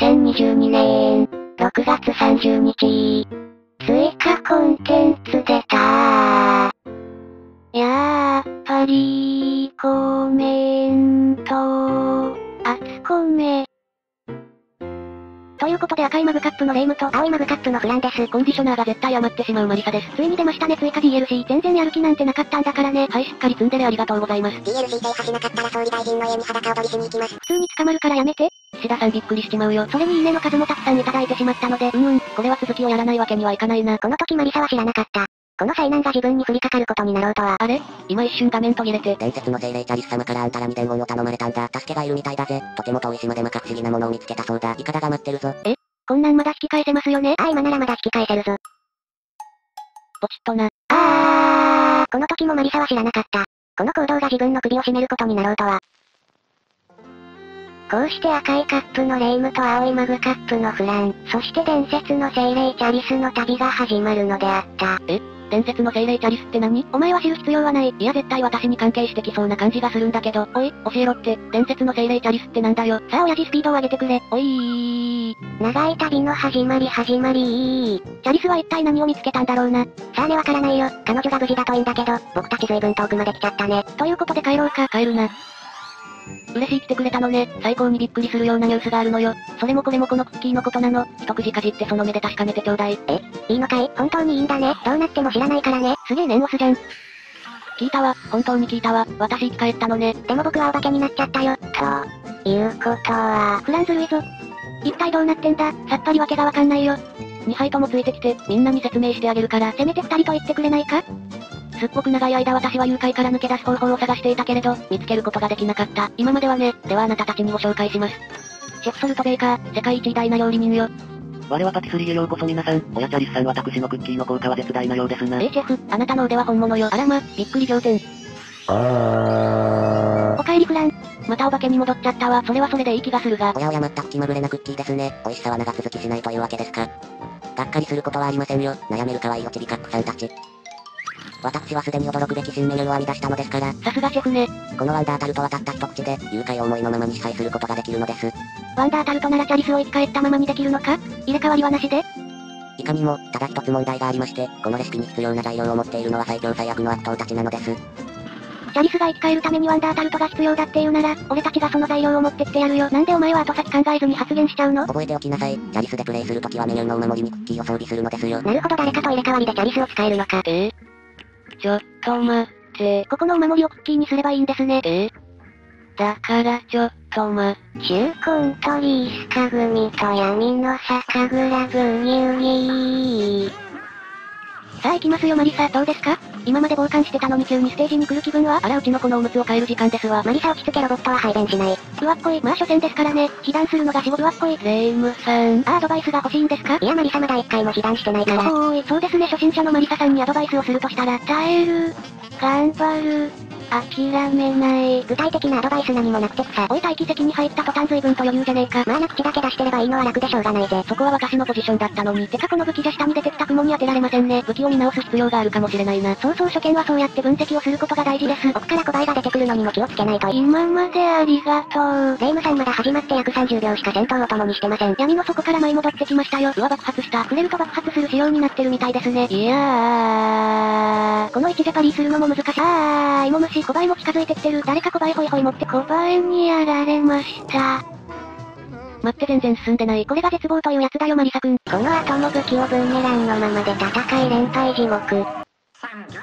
2022年6月30日。追加コンテンツ出たー。やーっぱりーコメントー厚コメ。ということで、赤いマグカップのレイムと青いマグカップのフランです。コンディショナーが絶対余ってしまうマリサです。ついに出ましたね、追加 DLC。 全然やる気なんてなかったんだからね。はい、しっかり積んでね、ありがとうございます。 DLC 制覇しなかったら総理大臣の家に裸踊りしに行きます。普通に捕まるからやめて。岸田さんびっくりしちまうよ。それにいいねの数もたくさんいただいてしまったので、これは続きをやらないわけにはいかないな。この時マリサは知らなかった。この災難が自分に降りかかることになろうとは。あれ？今一瞬画面途切れて。伝説の精霊チャリス様からあんたらに伝言を頼まれたんだ。助けがいるみたいだぜ。とても遠い島でまか不思議なものを見つけたそうだ。イカダが待ってるぞ。え？こんなんまだ引き返せますよね？ああ、今ならまだ引き返せるぞ。ポチッとな。あー。この時もマリサは知らなかった。この行動が自分の首を絞めることになろうとは。こうして赤いカップのレイムと青いマグカップのフラン、そして伝説の精霊チャリスの旅が始まるのであった。え？伝説の精霊チャリスって何？お前は知る必要はない。いや、絶対私に関係してきそうな感じがするんだけど。おい、教えろって。伝説の精霊チャリスってなんだよ。さあ親父、スピードを上げてくれ。おいー。長い旅の始まり。チャリスは一体何を見つけたんだろうな。さあね、わからないよ。彼女が無事だといいんだけど、僕たち随分遠くまで来ちゃったね。ということで帰ろうか。帰るな。嬉しい、来てくれたのね。最高にびっくりするようなニュースがあるのよ。それもこれもこのクッキーのことなの。一口かじってその目で確かめてちょうだい。え？いいのかい？本当にいいんだね。どうなっても知らないからね。すげえ念押すじゃん。聞いたわ。本当に聞いたわ。私生き返ったのね。でも僕はお化けになっちゃったよ。ということはフランずるいぞ。一体どうなってんだ？さっぱりわけがわかんないよ。2杯ともついてきて、みんなに説明してあげるから。せめて2人と言ってくれないか？すっごく長い間私は誘拐から抜け出す方法を探していたけれど、見つけることができなかった。今まではね。ではあなたたちにご紹介します。シェフソルトベーカー、世界一偉大な料理人よ。我はパティスリーへようこそ皆さん。親チャリスさん、私のクッキーの効果は絶大なようですな。シェフ、あなたの腕は本物よ。あらま、びっくり仰天。おかえりフラン。またお化けに戻っちゃったわ。それはそれでいい気がするが。おやおや、全く気まぐれなクッキーですね。美味しさは長続きしないというわけですか。がっかりすることはありませんよ。悩める可愛いおちびカップさんたち。私はすでに驚くべき新メニューを編み出したのですから。さすがシェフね。このワンダータルトはたった一口で、誘拐を思いのままに支配することができるのです。ワンダータルトならチャリスを生き返ったままにできるのか？入れ替わりはなしで？いかにも、ただ一つ問題がありまして、このレシピに必要な材料を持っているのは最強最悪の悪党たちなのです。チャリスが生き返るためにワンダータルトが必要だっていうなら、俺たちがその材料を持ってきてやるよ。なんでお前は後先考えずに発言しちゃうの？覚えておきなさい。チャリスでプレイするときはメニューのお守りにクッキーを装備するのですよ。なるほど、誰かと入れ替わりでチャリスを使えるのか。ちょっと待って。ここのお守りをクッキーにすればいいんですね。だからちょっと待って。中コントリースカ組と闇の酒蔵ブギウギー。さあ行きますよマリサ、どうですか？今まで傍観してたのに急にステージに来る気分は。あら、うちの子のおむつを変える時間ですわ。マリサ落ち着け、ロボットは排便しない。ぶわっこい。まあ所詮ですからね。被弾するのがしごぶわっこい。レイムさん。アドバイスが欲しいんですか？いやマリサ、まだ一回も被弾してないから。おーい、そうですね。初心者のマリサさんにアドバイスをするとしたら、耐える。頑張る。諦めない。具体的なアドバイス何もなくてさ。おい、待機席に入った途端随分と余裕じゃねえか。まあな、口だけ出してればいいのは楽でしょうがないぜ。そこは私のポジションだったのに。てかこの武器じゃ下に出てきた雲に当てられませんね。武器を見直す必要があるかもしれないな。そう初見はそうやって分析をすることが大事です。奥から小バエが出てくるのにも気をつけないと。今までありがとう。レイムさん、まだ始まって約30秒しか戦闘を共にしてません。闇の底から舞い戻ってきましたよ。うわ、爆発した。触れると爆発する仕様になってるみたいですね。いやー。この位置でパリするのも難しい。芋虫、小バエも近づいてきてる。誰か小バエホイホイ持って。小バエにやられました。待って、全然進んでない。これが絶望というやつだよマリサくん。この後も武器をブーメランのままで戦い連敗地獄。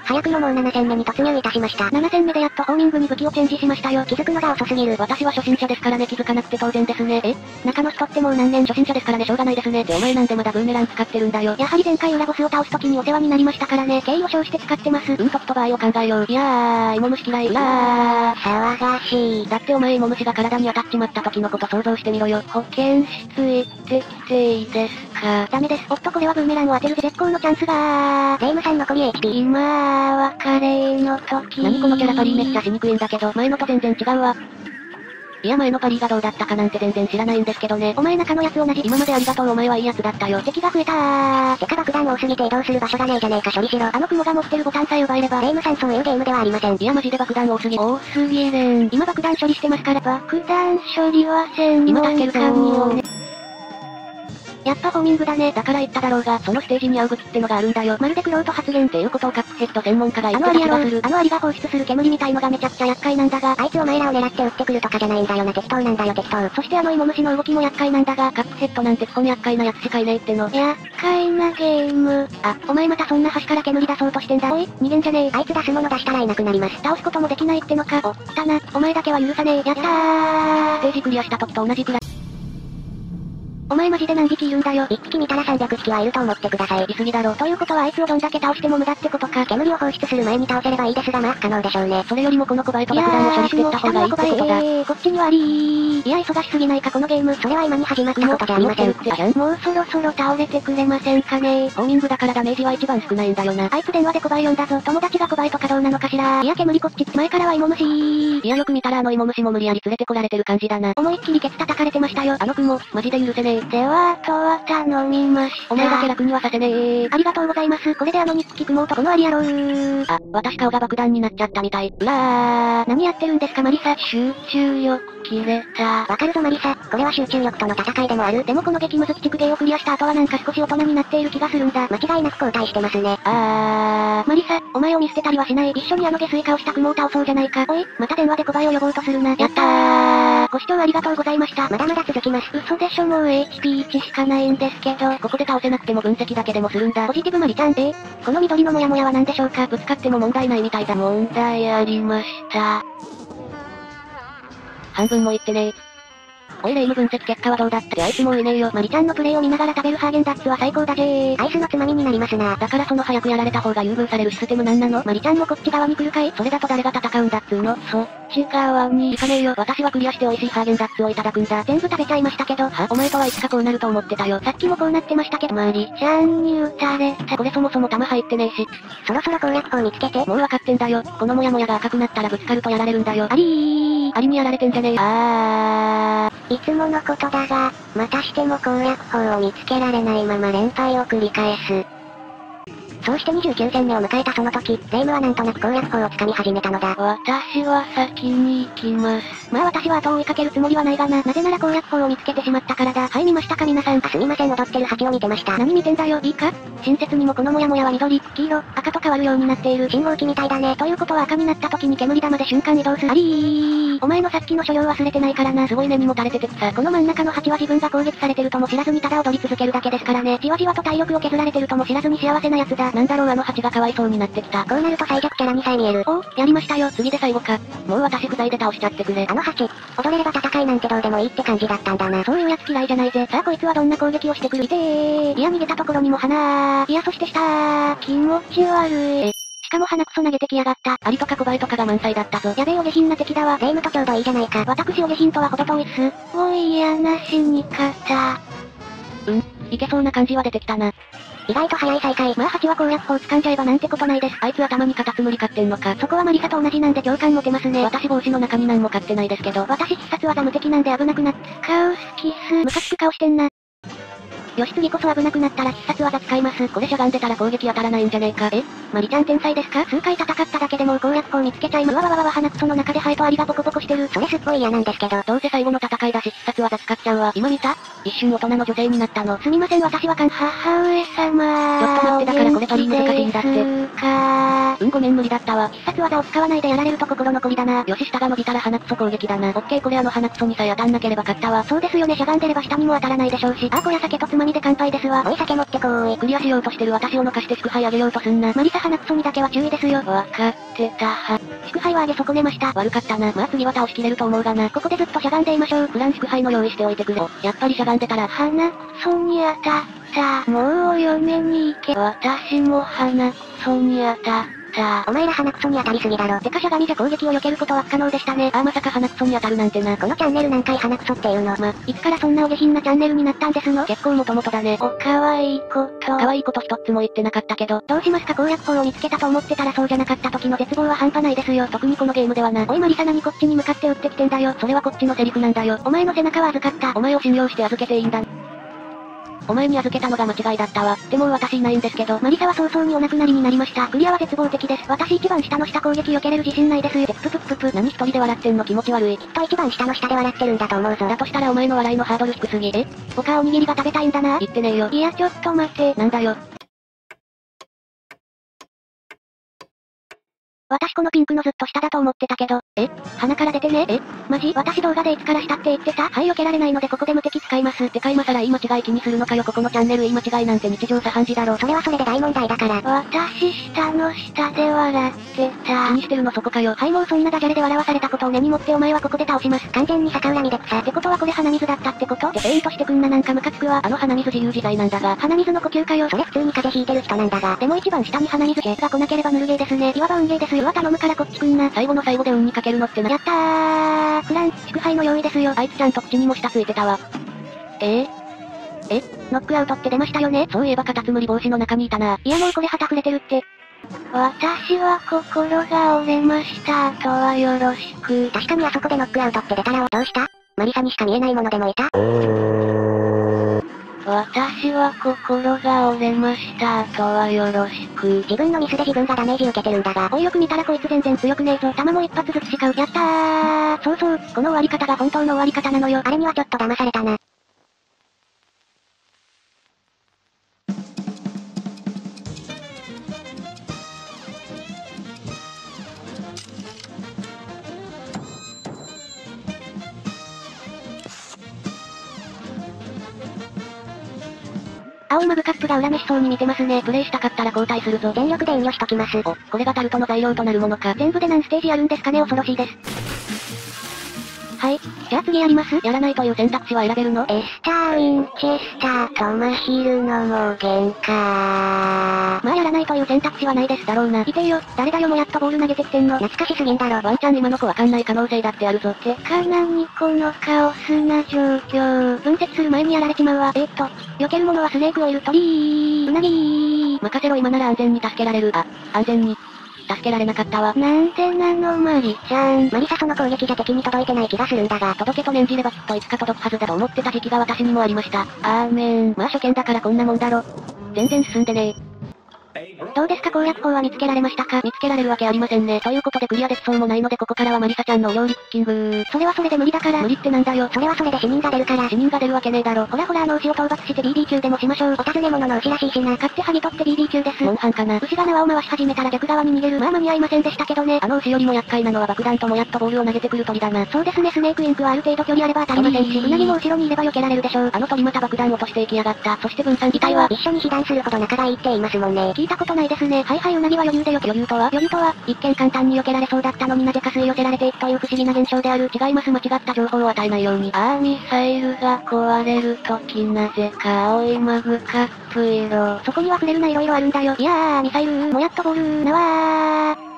早くももう7戦目に突入いたしました。7戦目でやっとホーミングに武器をチェンジしましたよ。気づくのが遅すぎる。私は初心者ですからね、気づかなくて当然ですね。中の人ってもう何年初心者ですからね、しょうがないですね。で、お前なんでまだブーメラン使ってるんだよ。やはり前回裏ボスを倒す時にお世話になりましたからね、敬意を表して使ってます。時と場合を考えよう。いやー、芋虫嫌い。うわー、騒がしい。だってお前、芋虫が体に当たっちまった時のこと想像してみろよ。保健室行ってきていいですか？ダメです。おっと、これはブーメランを当てる絶好のチャンスがー。レイムさん残り HP。まあ、別れの時。何このキャラ、パリーめっちゃしにくいんだけど。前のと全然違うわ。いや、前のパリーがどうだったかなんて全然知らないんですけどね。お前、中のやつ同じ。今までありがとう、お前はいいやつだったよ。敵が増えたー。てか爆弾多すぎて移動する場所がねえじゃねえか、処理しろ。あの雲が持ってるボタンさえ奪えれば。レイムさん、そういうゲームではありません。いや、マジで爆弾多すぎれん。今爆弾処理してますから。爆弾処理はせん。今助けるぞー。やっぱホーミングだね。だから言っただろうが、そのステージに合う武器ってのがあるんだよ。まるでクロート発言っていうことをカップヘッド専門家が言ってた気がする。アリが放出する煙みたいのがめちゃくちゃ厄介なんだが、あいつお前らを狙って撃ってくるとかじゃないんだよな。適当なんだよ適当。そして芋虫の動きも厄介なんだが、カップヘッドなんてクソに厄介なやつしかいねえっての。厄介なゲーム。あ、お前またそんな端から煙出そうとしてんだ。おい、逃げんじゃねえ。あいつ出すもの出したらいなくなります。倒すこともできないってのか。おったな、お前だけは許さねえ。やったー。ステージクリアした時と同じくらい。お前マジで何匹いるんだよ。1匹見たら300匹はいると思ってください。いすぎだろ。ということはあいつをどんだけ倒しても無駄ってことか。煙を放出する前に倒せればいいですがまあ不可能でしょうね。それよりもこのコバエと爆弾を処理していった方がいいってことだ。こっちにはありー。いや忙しすぎないかこのゲーム。それは今に始まったことじゃありません。もうそろそろ倒れてくれませんかね。ホーミングだからダメージは一番少ないんだよな。あいつ電話でコバエ呼んだぞ。友達がコバエとかどうなのかしら。いや煙こっち。前からは芋虫ー。いやよく見たら芋虫も無理やり連れてこられてる感じだな。思いっきりケツ叩かれてましたよ。あのくもマジで許せねえ。では、とは頼みました。お前だけ楽にはさせねえ。ありがとうございます。これでにっきくもとこのアリやろう。あ、私顔が爆弾になっちゃったみたい。うらー。何やってるんですかマリサ。集中力切れた。わかるぞマリサ。これは集中力との戦いでもある。でもこの激ムズ鬼畜芸をクリアした後はなんか少し大人になっている気がするんだ。間違いなく後退してますね。あー。マリサ、お前を見捨てたりはしない。一緒に下水化をしたクモを倒そうじゃないか。おい、また電話でコバエを呼ぼうとするな。やったー。ご視聴ありがとうございました。まだまだ続きます。嘘でしょもうHP1 しかないんですけど、ここで倒せなくても分析だけでもするんだ。ポジティブマリちゃん、この緑のモヤモヤは何でしょうか。ぶつかっても問題ないみたいだ。問題ありました。半分も言ってねえ。おいレイム分析結果はどうだった。あいつもういねえよ。マリちゃんのプレイを見ながら食べるハーゲンダッツは最高だぜー。アイスのつまみになりますな。だからその早くやられた方が優遇されるシステムなんなの。マリちゃんもこっち側に来るかい。それだと誰が戦うんだっつーの。違側に行かねえよ。私はクリアして美味しいハーゲンダッツをいただくんだ。全部食べちゃいましたけど、はお前とはいつかこうなると思ってたよ。さっきもこうなってましたけど、マリちゃんに撃たれた。これそもそも弾入ってねえし。そろそろ攻略法見つけて。もう分かってんだよ。このモヤモヤが赤くなったらぶつかるとやられるんだよ。ありー。ありにやられてんじゃねえ。あー。いつものことだが、またしても攻略法を見つけられないまま連敗を繰り返す。そうして29戦目を迎えたその時、レイムはなんとなく攻略法を掴み始めたのだ。私は先に行きます。まあ私は後を追いかけるつもりはないがな。なぜなら攻略法を見つけてしまったからだ。はい見ましたか皆さん。あすみません踊ってる蜂を見てました。何見てんだよ。いいか？親切にもこのモヤモヤは緑、黄色、赤と変わるようになっている。信号機みたいだね。ということは赤になった時に煙玉で瞬間移動する。ありー。お前のさっきの所要忘れてないからな。すごい根にもたれててさ。この真ん中の蜂は自分が攻撃されてるとも知らずにただ踊り続けるだけですからね。じわじわと体力を削られてるとも知らずに幸せなやつだ。なんだろうあの蜂がかわいそうになってきた。こうなると最弱キャラにさえ見える。お、やりましたよ。次で最後か。もう私不在で倒しちゃってくれ。あの蜂、踊れれば戦いなんてどうでもいいって感じだったんだな。そういうやつ嫌いじゃないぜ。さあこいつはどんな攻撃をしてくる。いや逃げたところにも花ー。いやそしてしたー。気持ち悪い。しかも鼻くそ投げてきやがった。アリとかコバエとかが満載だったぞ。やべえお下品な敵だわ。霊夢とちょうどいいじゃないか。私お下品とはほど遠いっす。おいやな死に方。いけそうな感じは出てきたな。意外と早い再開。まあ蜂は攻略法掴んじゃえばなんてことないです。あいつ頭にカタツムリ買ってんのか。そこはマリサと同じなんで共感持てますね。私帽子の中に何も買ってないですけど。私必殺技無敵なんで危なくなっ使うスキス。ムカつく顔してんな。よし次こそ危なくなったら必殺技使います。これしゃがんでたら攻撃当たらないんじゃねえか。マリちゃん天才ですか。数回戦っただけでもう攻略法見つけちゃいま。わわわ鼻くその中でハエとアリがボコボコしてる。それすっごい嫌なんですけど。どうせ最後の戦いだし必殺技使っちゃうわ。今見た？一瞬大人の女性になったの。すみません私は母上様。ちょっと待ってだからこれ取り難しいんだって。ごめん無理だったわ。必殺技を使わないでやられると心残りだな。よし下が伸びたら鼻くそ攻撃だな。オッケーこれ鼻くそにさえ当たんなければ勝ったわ。そうですよねしゃがんでれば下にも当たらないでしょうし。あこや酒とつまみで乾杯ですわ。おい酒持ってこーい。クリアしようとしてる私を抜かして祝杯あげようとすんな。マリサ鼻くそにだけは注意ですよ。わかってたは。祝杯はあげ損ねました。悪かったな。まあ次は倒しきれると思うがな。ここでずっとしゃがんでいましょう。フラン祝杯の用意しておいてくれ。やっぱりしゃがんでたら鼻くそに当たった。もうお嫁に行け。私も鼻くそに当たった。さあ、お前ら鼻くそに当たりすぎだろ。てかしゃがみじゃ攻撃を避けることは不可能でしたね。ああまさか鼻くそに当たるなんてな。このチャンネル何回鼻くそっていうの。ま、いつからそんなお下品なチャンネルになったんですの。結構もともとだね。おかわいいこと。かわいいこと一つも言ってなかったけど。どうしますか攻略法を見つけたと思ってたらそうじゃなかった時の絶望は半端ないですよ。特にこのゲームではな。おいマリサ何こっちに向かって撃ってきてんだよ。それはこっちのセリフなんだよ。お前の背中は預かった。お前を信用して預けていいんだ。お前に預けたのが間違いだったわ。でも私いないんですけど。マリサは早々にお亡くなりになりました。クリアは絶望的です。私一番下の下攻撃避けれる自信ないです。プププププ。何一人で笑ってんの気持ち悪い。きっと一番下の下で笑ってるんだと思うぞ。だとしたらお前の笑いのハードル低すぎ。え？他おにぎりが食べたいんだな。言ってねえよ。いやちょっと待って。なんだよ。私このピンクのずっと下だと思ってたけど。え？鼻から出てねえ？マジ？私動画でいつから下って言ってた？はい、避けられないのでここで無敵使います。てか今更言い間違い気にするのかよ。ここのチャンネル言い間違いなんて日常茶飯事だろ。それはそれで大問題だから。私下の下で笑ってた。気にしてるのそこかよ。はい、もうそんなダジャレで笑わされたことを根に持ってお前はここで倒します。完全に逆恨みで草。ってことはこれ鼻水だったってことで、ペイントしてくんな、なんかムカつくわ。あの鼻水自由自在なんだが。鼻水の呼吸かよ。それ普通に風邪ひいてる人なんだが。でも一番下に鼻水系が来なければぬるゲーですね。いわば運ゲーですよ。うわ頼むからこっちくんな。最後の最後で運にかけるのってな。やったー。クラン、祝杯の用意ですよ。あいつちゃんと口にも舌ついてたわ。ノックアウトって出ましたよね。そういえばカタツムリ帽子の中にいたな。いやもうこれ旗くれてるって。私は心が折れました。あとはよろしく。確かにあそこでノックアウトって出たらどうした？マリサにしか見えないものでもいた？私は心が折れました。あとはよろしく。自分のミスで自分がダメージ受けてるんだが。おいよく見たらこいつ全然強くねえぞ。弾も一発ずつしか。やったー。そうそう。この終わり方が本当の終わり方なのよ。あれにはちょっと騙されたな。青マグカップが恨めしそうに見てますね。プレイしたかったら交代するぞ。全力で遠慮しときます。お、これがタルトの材料となるものか。全部で何ステージあるんですかね。恐ろしいです。はい。じゃあ次やります？やらないという選択肢は選べるの？エスター・ウィンチェスター・トマヒルの盲言かー。まあやらないという選択肢はないですだろうな。いてよ、誰だよもやっとボール投げてきてんの。懐かしすぎんだろ。ワンチャン今の子わかんない可能性だってあるぞ。てかなにこのカオスな状況。分析する前にやられちまうわ。避けるものはスネークオイル、鳥、うなぎ、任せろ今なら安全に助けられる。あ、安全に。助けられなかったわ。なんでなのマリちゃん。マリサその攻撃が敵に届いてない気がするんだが。届けと念じればきっといつか届くはずだと思ってた時期が私にもありました。アーメン。まあ初見だからこんなもんだろ。全然進んでねえ。どうですか攻略法は見つけられましたか？見つけられるわけありませんね。ということでクリアできそうもないのでここからはマリサちゃんのお料理クッキング。それはそれで無理だから。無理ってなんだよ。それはそれで死人が出るから。死人が出るわけねえだろ。ほらほらあの牛を討伐して BB 級でもしましょう。お尋ね者の牛らしいしな。買って剥ぎ取って BB 級です。モンハンかな。牛が縄を回し始めたら逆側に逃げる。まあ間に合いませんでしたけどね。あの牛よりも厄介なのは爆弾ともやっとボールを投げてくる鳥だな。そうですねスネークインクはある程度距離あれば当たりませんし、うなぎも後ろにいれば避けられるでしょう。あの鳥また爆弾落としていきやがった。そして分散自体は一緒に避難するほど仲がいいって言いますもんね。聞いたことないですね。はいはい、うなぎは余裕でよけ。余裕とは、一見簡単に避けられそうだったのになぜか吸い寄せられていくという不思議な現象である。違います、間違った情報を与えないように。ミサイルが壊れるときなぜか青いマグカップ色。そこには触れるな色々あるんだよ。いやー、ミサイルー、もやっとボールー、なわー。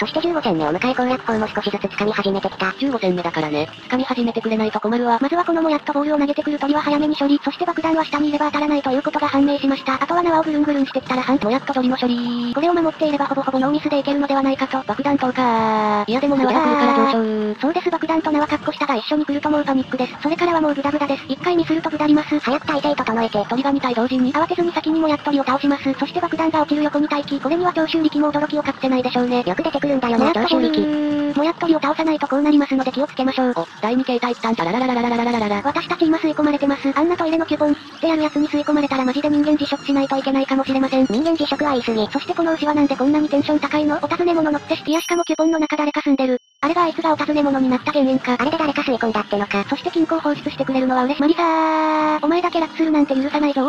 そして15戦目を迎え攻略法も少しずつ掴み始めてきた。15戦目だからね。掴み始めてくれないと困るわ。まずはこのもやっとボールを投げてくる鳥は早めに処理。そして爆弾は下にいれば当たらないということが判明しました。あとは縄をぐるんぐるんしてきたら半もやっと鳥の処理。これを守っていればほぼほぼノーミスでいけるのではないかと。爆弾投下。いやでも縄が来るから上昇。そうです、爆弾と縄かっこ下が一緒に来るともうパニックです。それからはもうグダグダです。一回ミスるとグダります。早く体勢整えて。鳥が2体同時に。慌てずに先にもやっとりを倒します。そして爆弾が落ちる横に待機。これには長州力も驚きを隠せないでしょうね。よく出てくるんだよな、長州力。もやっとりを倒さないとこうなりますので気をつけましょう。お、第2形態ったんだらららららららららら。私たち今吸い込まれてます。あんなトイレのキュボンってやるやつに吸い込まれたらマジで人間辞職しないといけないかもしれません。人間辞職は言い過ぎ。そしてこの牛はなんでこんなにテンション高いの？お尋ね者のってしかもキュボンの中誰か住んでる。あれがあいつがお尋ね者になった原因か。あれで誰か吸い込んだってのか。そして金庫を放出してくれるのは嬉しい。マリサー、お前だけ楽するなんて許さないぞ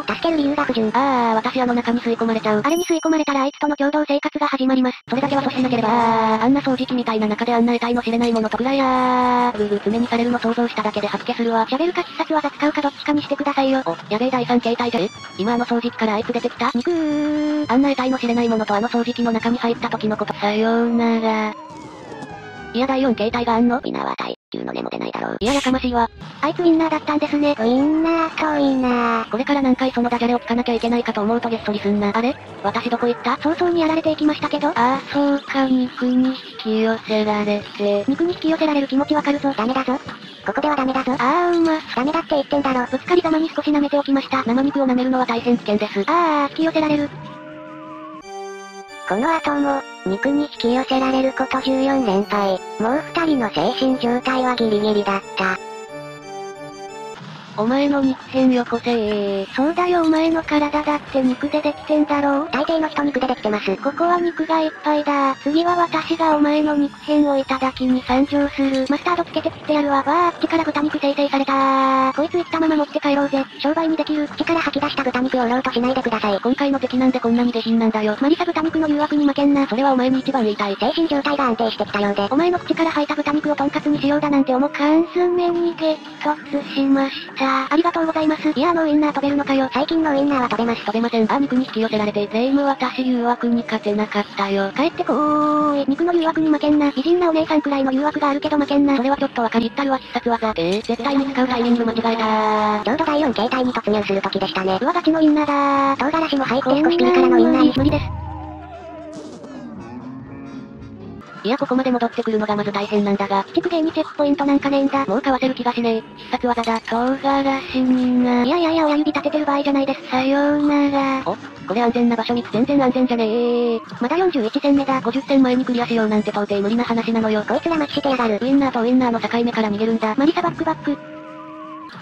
ー。助ける理由が不純。私あの中に吸い込まれちゃう。あれに吸い込まれたらあいつとの共同生活が始まります。それだけは阻止しなければ。あんな掃除機みたいな中であんな得体の知れないものとくらいやー。爪にされるの想像しただけで吐き気するわ。喋るか必殺技使うかどっちかにしてくださいよ。お、やべえ第3形態じゃ。今あの掃除機からあいつ出てきた？肉ー。あんな得体の知れないものとあの掃除機の中に入った時のこと。さようなら。いや第4形態があんの？ウィナーは耐久の根も出ないだろう。いややかましいわ。あいつウィンナーだったんですね。ウィンナーとウィナー。これから何回そのダジャレを聞かなきゃいけないかと思うとげっそりすんな。あれ？私どこ行った？早々にやられていきましたけど。ああそうか、肉に引き寄せられて。肉に引き寄せられる気持ちわかるぞ。ダメだぞ。ここではダメだぞ。あーうまっ。ダメだって言ってんだろ。ぶつかりざまに少し舐めておきました。生肉を舐めるのは大変危険です。あー、引き寄せられる。この後も、肉に引き寄せられること14連敗。もう二人の精神状態はギリギリだった。お前の肉片よこせー。そうだよ、お前の体だって肉でできてんだろう。大抵の人肉でできてます。ここは肉がいっぱいだ。次は私がお前の肉片をいただきに参上する。マスタードつけて食ってやるわ。わあ、口から豚肉生成されたー。こいつ生きたまま持って帰ろうぜ。商売にできる。口から吐き出した豚肉を売ろうとしないでください。今回の敵なんでこんなに下品なんだよ。マリサ豚肉の誘惑に負けんな。それはお前に一番言いたい。精神状態が安定してきたようで。お前の口から吐いた豚肉をとんかつにしようだなんて思う。缶詰に激突しました。ありがとうございます。いや、あのウインナー飛べるのかよ。最近のウインナーは飛べます。飛べません。あ、肉に引き寄せられて。全部私誘惑に勝てなかったよ。帰ってこーい。肉の誘惑に負けんな。美人なお姉さんくらいの誘惑があるけど負けんな。それはちょっとわかり。ったるは必殺技。絶対に使うタイミング間違えたー。ちょうど第4形態に突入する時でしたね。上書きのウインナーだー。唐辛子も入って少しピリ辛のウインナー。無理です。いや、ここまで戻ってくるのがまず大変なんだが、鬼畜芸にチェックポイントなんかねえんだ。もうかわせる気がしねえ。必殺技だ。唐辛子にな。いやいやいや、親指立ててる場合じゃないです。さようなら。お、これ安全な場所に。全然安全じゃねえ。まだ41戦目だ。50戦前にクリアしようなんて到底無理な話なのよ。こいつらマッチしてやがる。ウインナーとウインナーの境目から逃げるんだ。マリサバックバック。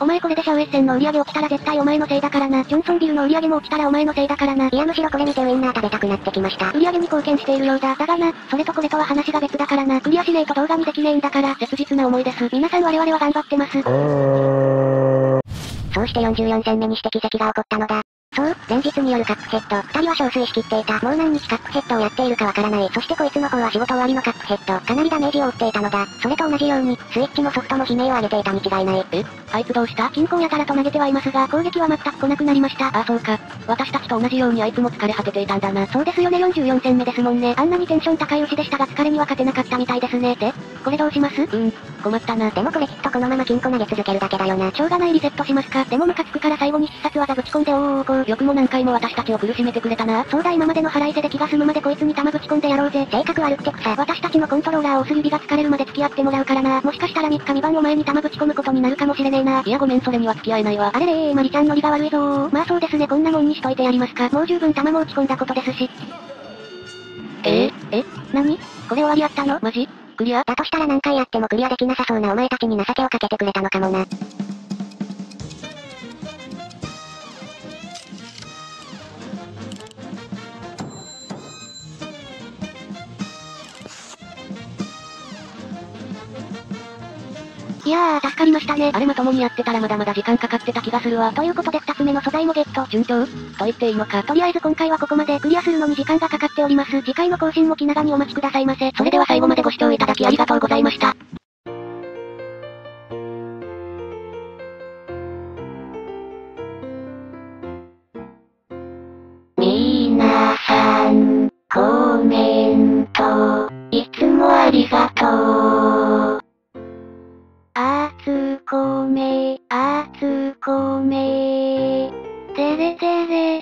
お前これでシャウエッセンの売り上げ落ちたら絶対お前のせいだからな。ジョンソンビルの売り上げも落ちたらお前のせいだからな。いやむしろこれ見てウインナー食べたくなってきました。売り上げに貢献しているようだ。だがな、それとこれとは話が別だからな。クリアしねえと動画にできねえんだから、切実な思いです。皆さん我々は頑張ってます。そうして44戦目にして奇跡が起こったのだ。そう、前日によるカップヘッド、二人は憔悴しきっていた。もう何日カップヘッドをやっているかわからない。そしてこいつの方は仕事終わりのカップヘッド、かなりダメージを負っていたのだ。それと同じように、スイッチもソフトも悲鳴を上げていたに違いない。え？あいつどうした？均衡やたらと投げてはいますが、攻撃は全く来なくなりました。あ、そうか。私たちと同じようにあいつも疲れ果てていたんだな。そうですよね、44戦目ですもんね。あんなにテンション高い牛でしたが疲れには勝てなかったみたいですね。で、これどうします？困ったな。でもこれきっとこのまま金庫投げ続けるだけだよな。しょうがない、リセットしますか。でもムカつくから最後に必殺技ぶち込んでよくも何回も私たちを苦しめてくれたな。そうだ、今までの腹いせで気が済むまでこいつに玉ぶち込んでやろうぜ。性格悪くて草。私たちのコントローラーを押す指が疲れるまで付き合ってもらうからな。もしかしたら3日2晩お前に玉ぶち込むことになるかもしれねえな。いやごめん、それには付き合えないわ。あれれー、マリちゃんノリが悪いぞー。まあそうですね、こんなもんにしといてやりますか。もう十分玉も打ち込んだことですし。何？これ終わりやったの？マジ？クリア？だとしたら何回やってもクリアできなさそうなお前たちに情けをかけてくれたのかもな。いやー、助かりましたね。あれまともにやってたらまだまだ時間かかってた気がするわ。ということで2つ目の素材もゲット。順調と言っていいのか。とりあえず今回はここまで。クリアするのに時間がかかっております。次回の更新も気長にお待ちくださいませ。それでは最後までご視聴いただきありがとうございました。みなさん、コメント、いつもありがとう。あつこめてれてれ。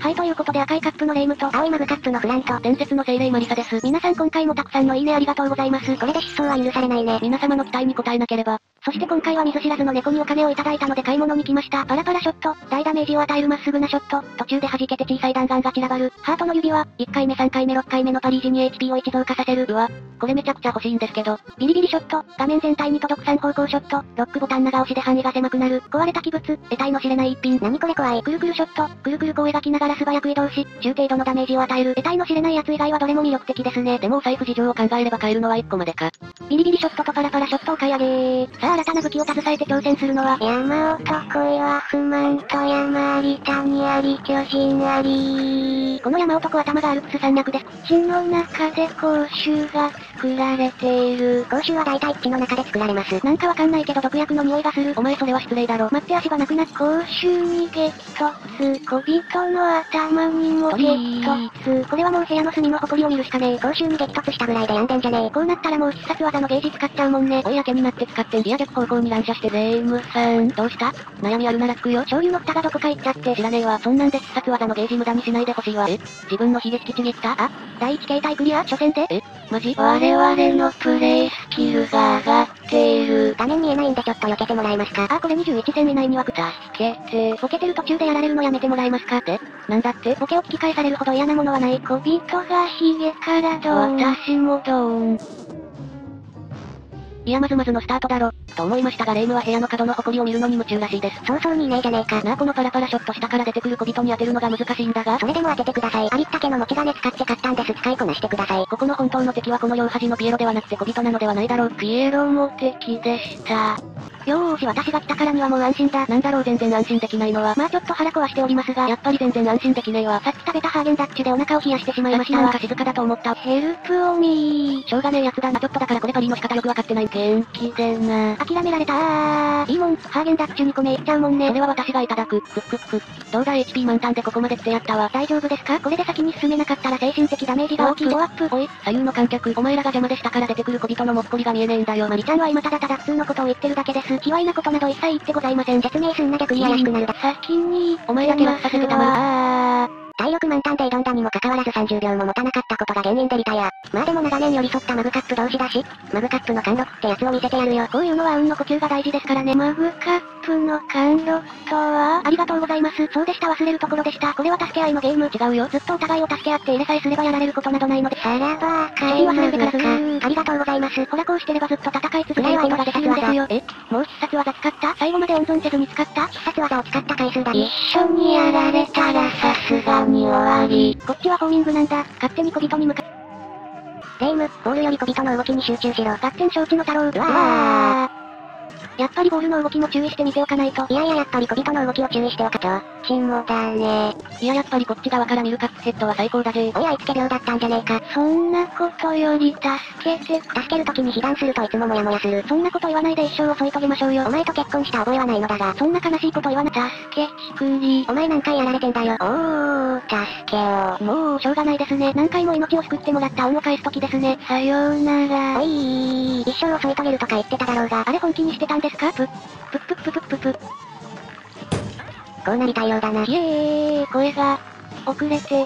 はい、ということで赤いカップのレイムと青いマグカップのフランと伝説の精霊マリサです。皆さん今回もたくさんのいいねありがとうございます。これで失踪は許されないね。皆様の期待に応えなければ。そして今回は見ず知らずの猫にお金をいただいたので買い物に来ました。パラパラショット、大ダメージを与えるまっすぐなショット、途中で弾けて小さい弾丸が散らばる、ハートの指輪、1回目3回目6回目のパリージに HP を1増加させる。うわ、これめちゃくちゃ欲しいんですけど。ビリビリショット、画面全体に届く3方向ショット、ロックボタン長押しで範囲が狭くなる、壊れた器物、得体の知れない一品。何これ怖い。くるくるショット、くるくるこう描きながら素早く移動し、中程度のダメージを与える。得体の知れないやつ以外はどれも魅力的ですね。でもお財布事情を考えれば買えるのは1個までか。ビリビリショットとパラパラショットを買い上げー。さあが新たな武器を携えて挑戦するのは、山男恋は不満と山あり谷あり巨人あり。この山男は頭がアルプス山脈です。地の中で甲州が作られている。甲州は大体地の中で作られます。なんかわかんないけど毒薬の匂いがする。お前それは失礼だろ。待って足がなくなっ。甲州に激突。小人の頭にも激突。これはもう部屋の隅の埃を見るしかねえ。甲州に激突したぐらいでやんでんじゃねえ。こうなったらもう必殺技のゲージ使っちゃうもんね。おいやけになって使ってん。リア逆方向に乱射してぜーむさん。どうした？悩みあるなら聞くよ。醤油の蓋がどこか行っちゃって。知らねえわ。そんなんで必殺技のゲージ無駄にしないでほしいわ。え？自分の悲劇ちぎった？あ？第一形態クリア？初戦で？え？マジ？我々のプレイスキルが上がっている。画面見えないんでちょっと避けてもらえますか。あ、これ21戦以内には助けて。ボケてる途中でやられるのやめてもらえますか。で？なんだって？ボケを聞き返されるほど嫌なものはない。小人がヒゲからどう出しもどーん。いやまずまずのスタートだろ、と思いましたがレイムは部屋の角の埃を見るのに夢中らしいです。早々にいねえじゃねえか。なあこのパラパラショット下から出てくる小人に当てるのが難しいんだが、それでも当ててください。ありったけの持ち金使って買ったんです。使いこなしてください。ここの本当の敵はこの両端のピエロではなくて小人なのではないだろう。ピエロも敵でした。よーし私が来たからにはもう安心だ。なんだろう全然安心できないのは。まあちょっと腹壊しておりますが、やっぱり全然安心できねえわ。さっき食べたハーゲンダッチでお腹を冷やしてしまいましたわ。なんか静かだと思った。ヘルプオミー。しょうがねえやつだな。ちょっとだからこれパリの仕方よくわかってない。元気でな。諦められたー。いいもん。ハーゲンダッチ2個目いっちゃうもんね。それは私がいただく。どうだ HP 満タンでここまで来てやったわ。大丈夫ですか。これで先に進めなかったら精神的ダメージが大きい。ドアップ。おい、左右の観客。お前らが邪魔でしたから出てくる小人のもっこりが見えねえんだよ。マリちゃんは今ただただ普通のことを言ってるだけです。卑猥なことなど一切言ってございません。説明すんな逆に怪しくなるだ。先に、お前だけはさせてたまー。体力満タンで挑んだにもかかわらず30秒も持たなかったことが原因でリタイア。まあでも長年寄り添ったマグカップ同士だし、マグカップの貫禄ってやつを見せてやるよ。こういうのは運の呼吸が大事ですからね。マグカップの貫禄とはありがとうございます。そうでした忘れるところでした。これは助け合いのゲーム。違うよ。ずっとお互いを助け合って入れさえすればやられることなどないので。さらばーかい。忘れてからずー。ありがとうございます。ほらこうしてればずっと戦い続ける相手ができるんですよ。え？もう必殺技使った？最後まで温存せずに使った？必殺技を使った回数だ。一緒にやられたらさすがに終わり。こっちはフォーミングなんだ。勝手に小人に向かってレイム、ボールより小人の動きに集中しろ。合点承知の太郎。うわー。やっぱりボールの動きも注意して見ておかないと。いやいややっぱり小人の動きを注意しておくと。チンモだね。いややっぱりこっち側から見るカップヘッドは最高だぜ。おいあいつ仮病だったんじゃねえか。そんなことより助けて。助けるときに被弾するといつもモヤモヤする。そんなこと言わないで一生を添い遂げましょうよ。お前と結婚した覚えはないのだが。そんな悲しいこと言わない。助けちくり。お前何回やられてんだよ。おー、助けよう。もうしょうがないですね。何回も命を救ってもらった恩を返すときですね。さようなら。おいー、一生を添い遂げるとか言ってただろうが。あれ本気にしてたんですか。ぷっぷっぷっぷっぷっぷっぷ。こうなりたいようだな。イエーイ。声が遅れて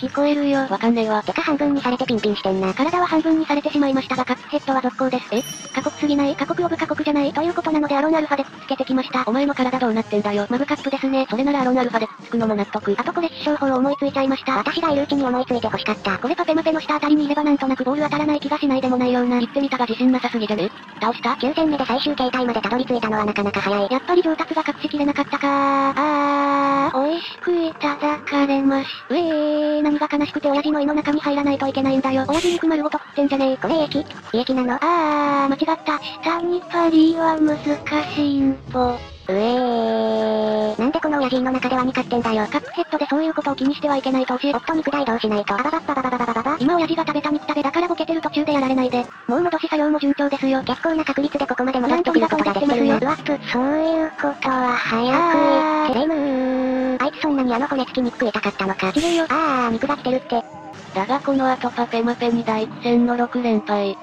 聞こえるよ。わかんねえわ。てか半分にされてピンピンしてんな。体は半分にされてしまいましたがカップヘッドは続行です。え？過酷すぎない？過酷オブ過酷じゃないということなのでアロンアルファでくっつけてきました。お前の体どうなってんだよ。マグカップですね。それならアロンアルファでくっつくのも納得。あとこれ必勝法を思いついちゃいました。私がいるうちに思いついて欲しかった。これパペマペの下あたりにいればなんとなくボール当たらない気がしないでもないような。言ってみたが自信なさすぎじゃね？倒した？ 9 戦目で最終形態までたどり着いたのはなかなか早い。やっぱり上達が隠しきれなかったかー。あー、美味しくいただかれます。うえー、何が悲しくて親父の胃の中に入らないといけないんだよ。親父肉丸ごと食ってんじゃねえ。これ液？液なの？あー、間違った。下にパリは難しいんぽ。うえー。なんでこの親父の中でワニ飼ってんだよ。カップヘッドでそういうことを気にしてはいけないと教え、夫に肉大道しないと。あばばばばばばばばばば。今親父が食べた肉食べだからボケてる途中でやられないで。もう戻し作業も順調ですよ。結構な確率でここまで戻ってくることができてるよ。ドアップ。そういうことは早く言って。レムー。あいつそんなにあの骨付き肉食いたかったのか。違うよ。あー、肉が来てるって。だがこの後パペマペに第1戦の6連敗。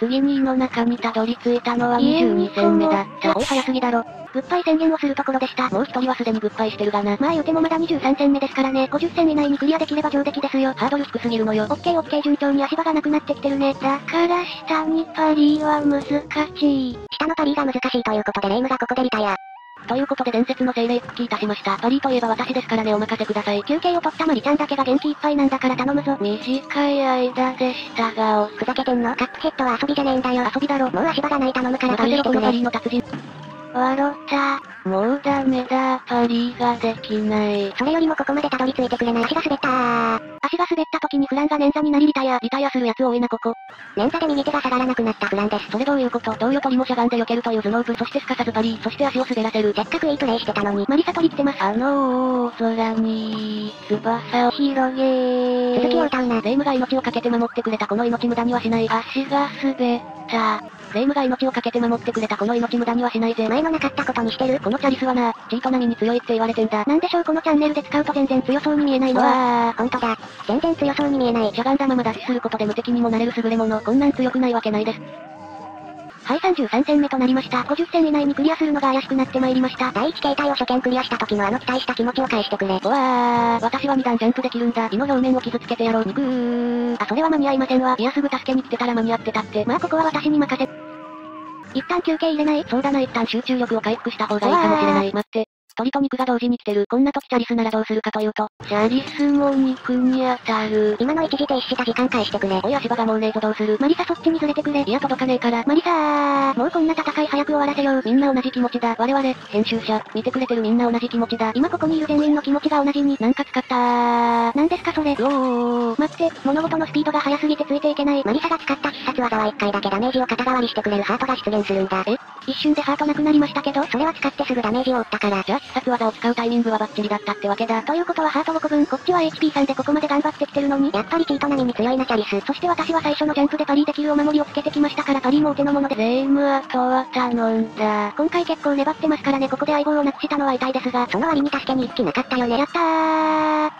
次に胃の中にたどり着いたのは22戦目だった。おい早すぎだろ。グッバイ宣言をするところでした。もう一人はすでにグッバイしてるがな。まあ言うてもまだ23戦目ですからね。50戦以内にクリアできれば上出来ですよ。ハードル低すぎるのよ。オッケーオッケー。順調に足場がなくなってきてるね。だから下にパリーは難しい。下のパリーが難しいということでレイムがここでリタイア。ということで伝説の精霊復帰いたしました。パリーといえば私ですからねお任せください。休憩を取ったマリちゃんだけが元気いっぱいなんだから頼むぞ。短い間でしたがおふざけてんの？カップヘッドは遊びじゃねえんだよ。遊びだろ。もう足場がない頼むから。パリーの達人。笑った。もうダメだ、パリーができない。それよりもここまでたどり着いてくれない。足が滑ったー。足が滑った時にフランが捻挫になりリタイアするやつ多いなここ。捻挫で右手が下がらなくなったフランです。それどういうこと？同様鳥もしゃがんで避けるという頭脳部、そしてすかさずパリー、そして足を滑らせる。せっかくいいプレイしてたのに。マリサ取りってます。大空に翼を広げ。続きを歌うな。霊夢が命を懸けて守ってくれたこの命無駄にはしない。足が滑った。霊夢が命を懸けて守ってくれたこの命無駄にはしないぜ。前のなかったことにしてる。このチャリスはな、チート並みに強いって言われてんだ。なんでしょうこのチャンネルで使うと全然強そうに見えないのは。ほんとだ。全然強そうに見えない。しゃがんだまま脱出することで無敵にもなれる優れもの。こんなん強くないわけないです。はい、33戦目となりました。50戦以内にクリアするのが怪しくなってまいりました。第1形態を初見クリアした時のあの期待した気持ちを返してくれ。うわー、私は2段ジャンプできるんだ。胃の表面を傷つけてやろう。肉ー。あ、それは間に合いませんわ。いやすぐ助けに来てたら間に合ってたって。まあここは私に任せ。一旦休憩入れない？そうだな、一旦集中力を回復した方がいいかもしれない。待って。鳥と肉が同時に来てる。こんな時チャリスならどうするかというと、チャリスも肉に当たる。今の一時停止した時間返してくれ。おい足場がもうねえぞどうする。マリサそっちにずれてくれ。いや届かねえから。マリサー、もうこんな戦い早く終わらせよう。みんな同じ気持ちだ。我々、編集者、見てくれてるみんな同じ気持ちだ。今ここにいる全員の気持ちが同じに。なんか使ったー。なんですかそれ。待って、物事のスピードが速すぎてついていけない。マリサが使った必殺技は1回だけダメージを肩代わりしてくれるハートが出現するんだ。え？一瞬でハートなくなりましたけど、それは使ってすぐダメージを負ったから。じゃあ必殺技を使うタイミングはバッチリだったってわけだ。ということはハート5個分、こっちは HP3 でここまで頑張ってきてるのに、やっぱりチート並みに強いなチャリス。そして私は最初のジャンプでパリーできるお守りをつけてきましたからパリーもお手の物で。霊夢あとは頼んだ。今回結構粘ってますからね。ここで相棒をなくしたのは痛いですが、その割に助けに行きなかったよね。やったー。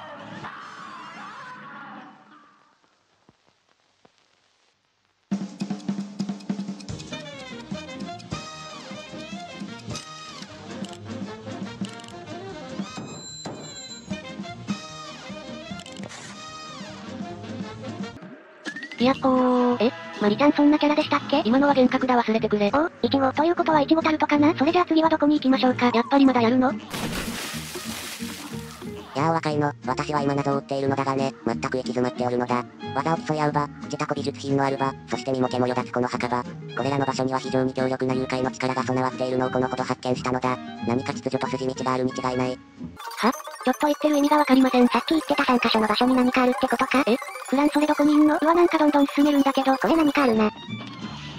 いやこー。え？マリちゃんそんなキャラでしたっけ？今のは幻覚だ忘れてくれ。おう、イチゴ。ということはイチゴタルトかな？それじゃあ次はどこに行きましょうか？やっぱりまだやるの？やあお若いの、私は今謎を追っているのだがね、全く行き詰まっておるのだ。技を競い合う場、自宅美術品のある場、そして身も毛もよだつこの墓場。これらの場所には非常に強力な誘拐の力が備わっているのをこのこと発見したのだ。何か秩序と筋道があるに違いない。は？ちょっと言ってる意味がわかりません。さっき言ってた3カ所の場所に何かあるってことか？え？フランそれどこにいんの？うわなんかどんどん進めるんだけど、これ何かあるな。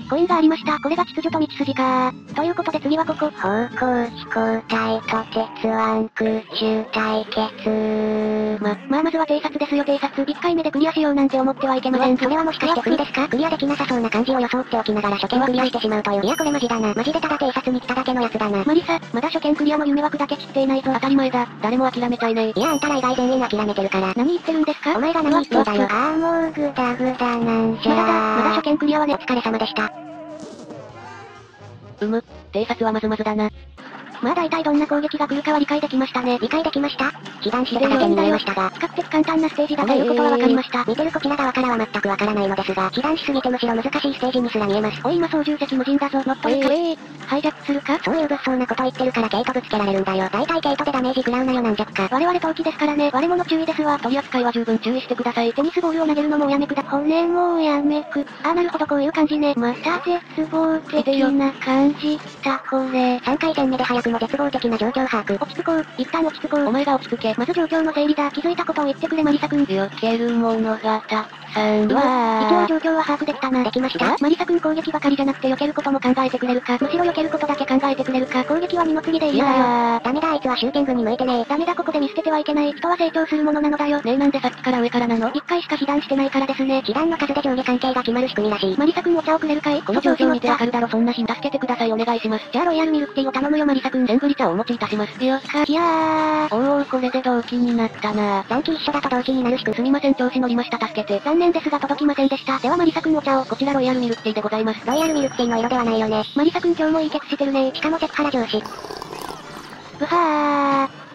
コインがありました。これが秩序と道筋かー。ということで次はここ。方向飛行体と鉄腕空中対決。まずは偵察ですよ偵察。1回目でクリアしようなんて思ってはいけません。それはもしかして不利ですか？クリアできなさそうな感じを装っておきながら初見をクリアしてしまうという。いやこれマジだな。マジでただ偵察に来ただけのやつだな。マリサ、まだ初見クリアの夢枠だけ切っていないぞ。当たり前だ。誰も諦めちゃいない。いやあんたら以外全員諦めてるから。何言ってるんですか？お前が何言ってんだよ。あーもうグダグダなんじゃー。まだ初見クリアはねお疲れ様でした。偵察はまずまずだな。まあ大体どんな攻撃が来るかは理解できましたね。理解できました。非番してるだけになりましたが、比較的簡単なステージだということはわかりました。見てるこちら側からは全くわからないのですが、非番しすぎてむしろ難しいステージにすら見えます。おい今操縦席無人だぞ。乗っ取るか。ハイジャックするか。そういう物騒なこと言ってるからゲートぶつけられるんだよ。大体ゲートでダメージ食らうなよ軟弱か。我々投機ですからね。我物注意ですわ。取り扱いは十分注意してください。テニスボールを投げるのもおやめくだ。骨もおやめく。あ、なるほどこういう感じね。また絶望的な感じだこれ。3回戦目で早くも絶望的な状況把握。落ち着こう。一旦落ち着こう。お前が落ち着け。まず状況の整理だ。気づいたことを言ってくれマリサくん。避けるものがたくさん。一応状況は把握できたな。できました。マリサくん攻撃ばかりじゃなくて避けることも考えてくれるか。むしろ避けることだけ考えてくれるか。攻撃は二の次でいいだよ。ダメだあいつはシューティングに向いてねえ。ダメだここで見捨ててはいけない。人は成長するものなのだよ。ねえなんでさっきから上からなの？一回しか被弾してないからですね。被弾の数で上下関係が決まる仕組みらしい。マリサくんお茶をくれるかい？この状況見てわかるだろ。そんな品助けてくださいお願いします。じゃあロイヤルミルクティーを頼むよマリサくん。センブリ茶をお持ちいたします。よっか。いやー。おーおーこれで同期になったなぁ。残機一緒だと同期になるしくすみません調子乗りました助けて。残念ですが届きませんでした。ではマリサくんお茶を。こちらロイヤルミルクティーでございます。ロイヤルミルクティーの色ではないよね。マリサくん今日もいいケツしてるね。しかもセクハラ上司。うはー。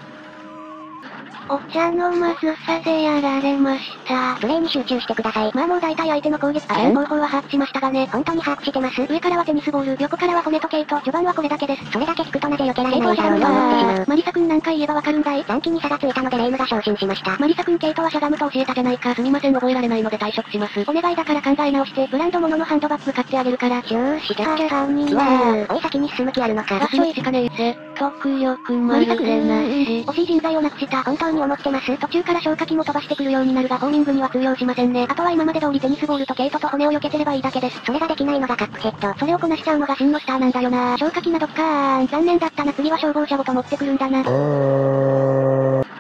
お茶のまずさでやられました。プレーに集中してください。まあもう大体相手の攻撃方法は把握しましたがね。本当に把握してます。上からはテニスボール、横からは骨時計と、序盤はこれだけです。それだけ聞くとなぜ避けられないだろうと思ってしまう。マリサ君なんか言えばわかるんだい。短期に差がついたので霊夢が昇進しました。マリサ君系とはしゃがむと教えたじゃないか。すみません覚えられないので退職します。お願いだから考え直して、ブランド物のハンドバッグ買ってあげるから。よーし、だから3人は、おい先に進む気あるのか。場所いしかねえぜ。特力も入れないし。惜しい人材をなくした。本当に思ってます。途中から消火器も飛ばしてくるようになるが、ホーミングには通用しませんね。あとは今まで通りテニスボールと毛糸と骨を避けてればいいだけです。それができないのがカップヘッド。それをこなしちゃうのが真のスターなんだよな。消火器などかーん。残念だったな。次は消防車ごと持ってくるんだな。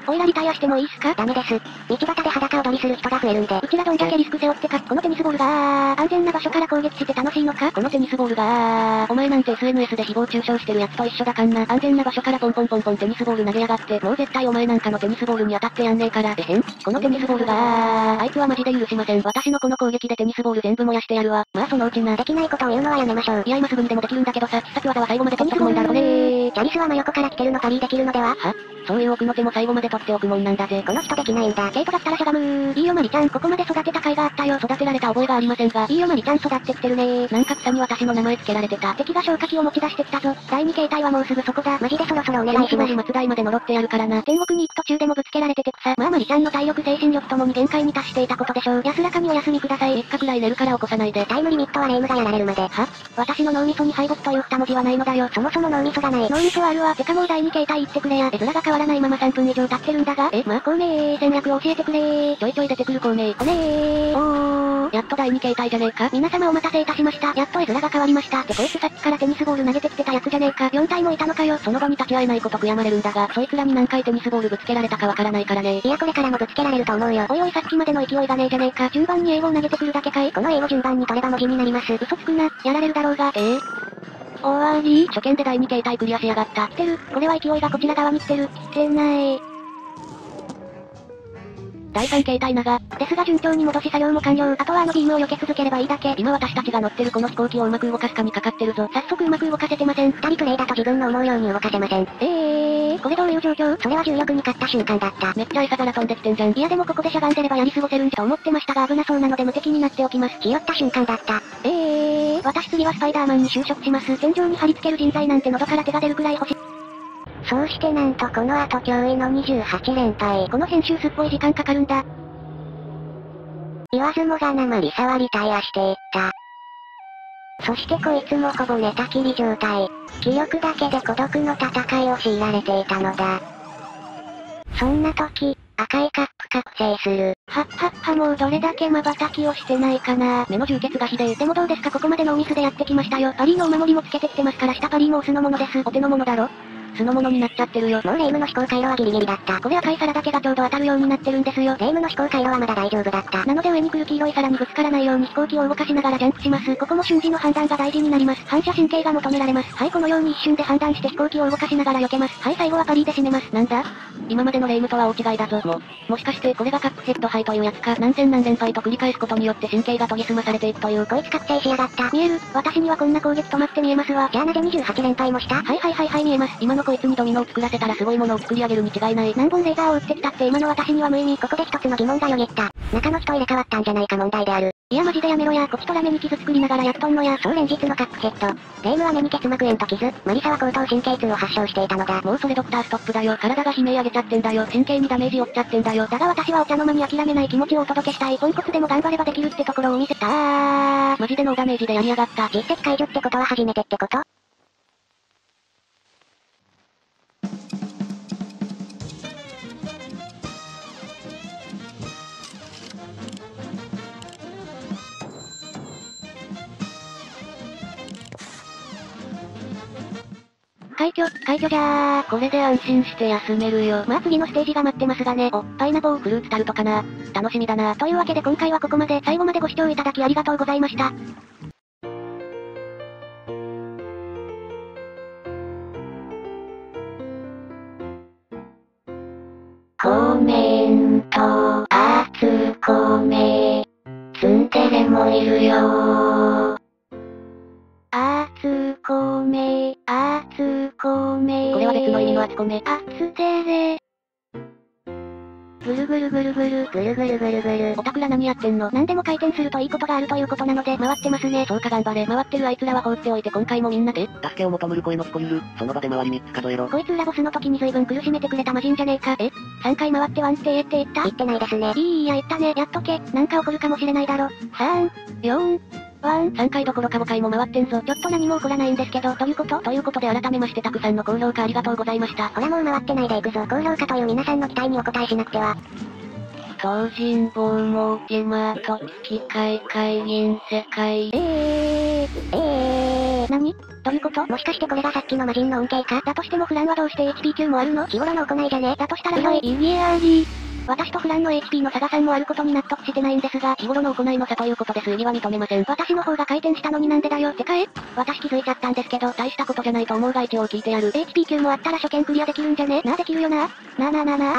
おいらリタイアしてもいいっすか？ダメです。道端で裸踊りする人が増えるんで。うちらどんだけリスク背負ってか、このテニスボールが安全な場所から攻撃して楽しいのか？このテニスボールがお前なんて SNS で誹謗中傷してるやつと一緒だかんな。安全な場所からポンポンポンポンテニスボール投げやがって、もう絶対お前なんかのテニスボールに当たってやんねえから。えへん？このテニスボールがあいつはマジで許しません。私のこの攻撃でテニスボール全部燃やしてやるわ。まあそのうちな。できないことを言うのはやめましょう。いや今すぐにでもできるんだけどさ、必殺技は最後まで取ったくもんだろうねー。チャリスは真横から来てるのパリーできるのでは？は？そういう奥の手も最後まで取っておくもんなんだぜ。この人できないんだ。ケイトがったらしゃがむー。いいよマリちゃん、ここまで育てた甲斐があったよ。育てられた覚えがありませんが、いいよマリちゃん育ってきてるねー。なんか草に私の名前つけられてた。敵が消火器を持ち出してきたぞ。第2形態はもうすぐそこだ。マジでそろそろお願いします。末代まで呪ってやるからな。天国に行く途中でもぶつけられてて草。まあマリちゃんの体力精神力ともに限界に達していたことでしょう。安らかにお休みください。3日くらい寝るから起こさないで。タイムリミットは霊夢がやられるまで。は？私の脳みそに敗北という2文字はないのだよ。そもそも脳みそがない。脳みそはあるわ。てかもう第2形態行ってくれや。絵面が変わらないまま3分以上経ってるんだが、まあ孔明戦略を教えてくれー。ちょいちょい出てくる孔明。孔明ー。おー。やっと第2形態じゃねえか。皆様お待たせいたしました。やっと絵面が変わりました。ってこいつさっきからテニスボール投げてきてたやつじゃねえか。4体もいたのかよ。その場に立ち会えないこと悔やまれるんだが、そいつらに何回テニスボールぶつけられたかわからないからね。いやこれからもぶつけられると思うよ。おいおいさっきまでの勢いがねえじゃねえか。順番に英語を投げてくるだけかい。この英語順番に取れば文字になります。嘘つくな。やられるだろうが。終わり。初見で第2形態クリアしやがった。来てる。これは勢いがこちら側に来てる。来てない。第3形態長。ですが順調に戻し作業も完了。あとはあのビームを避け続ければいいだけ。今私たちが乗ってるこの飛行機をうまく動かすかにかかってるぞ。早速うまく動かせてません。2人プレイだと自分の思うように動かせません。これどういう状況？それは重力に勝った瞬間だった。めっちゃ餌皿飛んできてんじゃん。いやでもここでしゃがんでればやり過ごせるんと思ってましたが危なそうなので無敵になっておきます。気負った瞬間だった。私次はスパイダーマンに就職します。天井に貼り付ける人材なんて喉から手が出るくらい欲しい。そうしてなんとこの後驚異の28連敗。この編集すっごい時間かかるんだ。言わずもがなマリサはリタイアしていった。そしてこいつもほぼ寝たきり状態。気力だけで孤独の戦いを強いられていたのだ。そんな時、赤いカップ覚醒する。はっはっはもうどれだけ瞬きをしてないかな。目の充血がひでえ。でもどうですかここまでのおミスでやってきましたよ。パリーのお守りもつけてきてますから下パリーもオスのものです。お手のものだろ酢の物になっちゃってるよ。もう霊夢の思考回路はギリギリだった。これ赤い皿だけがちょうど当たるようになってるんですよ。霊夢の思考回路はまだ大丈夫だった。なので上に来る黄色い皿にぶつからないように飛行機を動かしながらジャンプします。ここも瞬時の判断が大事になります。反射神経が求められます。はい、このように一瞬で判断して飛行機を動かしながら避けます。はい、最後はパリーで締めます。なんだ？今までの霊夢とは大違いだぞ。もしかしてこれがカップヘッド杯というやつか。何千回と繰り返すことによって神経が研ぎ澄まされていくという。こいつ覚醒しやがった。見える。私にはこんな攻撃止まって見えますわ。じゃあなぜ28連敗もした？はい、見えます。今のこいつにドミノを作らせたらすごいものを作り上げるに違いない。何本レーザーを打ってきたって今の私には無意味。ここで一つの疑問がよぎった。中の人入れ替わったんじゃないか問題である。いやマジでやめろや。こきとら目に傷作りながらやっとんのや。そう連日のカップヘッド。霊夢は目に結膜炎と傷、マリサは後頭神経痛を発症していたのだ。もうそれドクターストップだよ。体が悲鳴上げちゃってんだよ。神経にダメージ負っちゃってんだよ。だが私はお茶の間に諦めない気持ちをお届けしたい。ポンコツでも頑張ればできるってところを見せたー。マジでノーダメージでやりやがった。実績解除ってことは初めてってこと？解除じゃー。これで安心して休めるよ。まあ次のステージが待ってますがね。おっぱいなぼうフルーツタルトかな。楽しみだな。というわけで今回はここまで。最後までご視聴いただきありがとうございました。コメント、つこめ、ツンデレもいるよー。あつこめ。これは別の意味のあつこめ。あつでれ。ぐるぐるぐるぐるぐるぐるぐるぐる。おたくら何やってんの？何でも回転するといいことがあるということなので回ってますね。そうか、頑張れ。回ってるあいつらは放っておいて今回もみんなで助けを求める声の聞こえる。その場で回り3つ数えろ。こいつらボスの時に随分苦しめてくれた魔人じゃねえか。え？ 3 回回ってワンステイって言った？言ってないですね。いや言ったね。やっとけ。なんか起こるかもしれないだろ。3、4、1、3回どころか5回も回ってんぞ。ちょっと何も起こらないんですけど。ということで改めましてたくさんの高評価ありがとうございました。ほらもう回ってないでいくぞ。高評価という皆さんの期待にお応えしなくては。東尋坊もデマと引き換え会員世界。何？どういうこと？もしかしてこれがさっきの魔人の恩恵か？だとしてもフランはどうして HP 級もあるの？日頃の行いじゃね？だとしたらひどい。いやー私とフランの HP の差が3もあることに納得してないんですが、日頃の行いの差ということで推理は認めません。私の方が回転したのになんでだよ。てか私気づいちゃったんですけど、大したことじゃないと思うが一応聞いてやる。HP 級もあったら初見クリアできるんじゃね？なあできるよな。なあ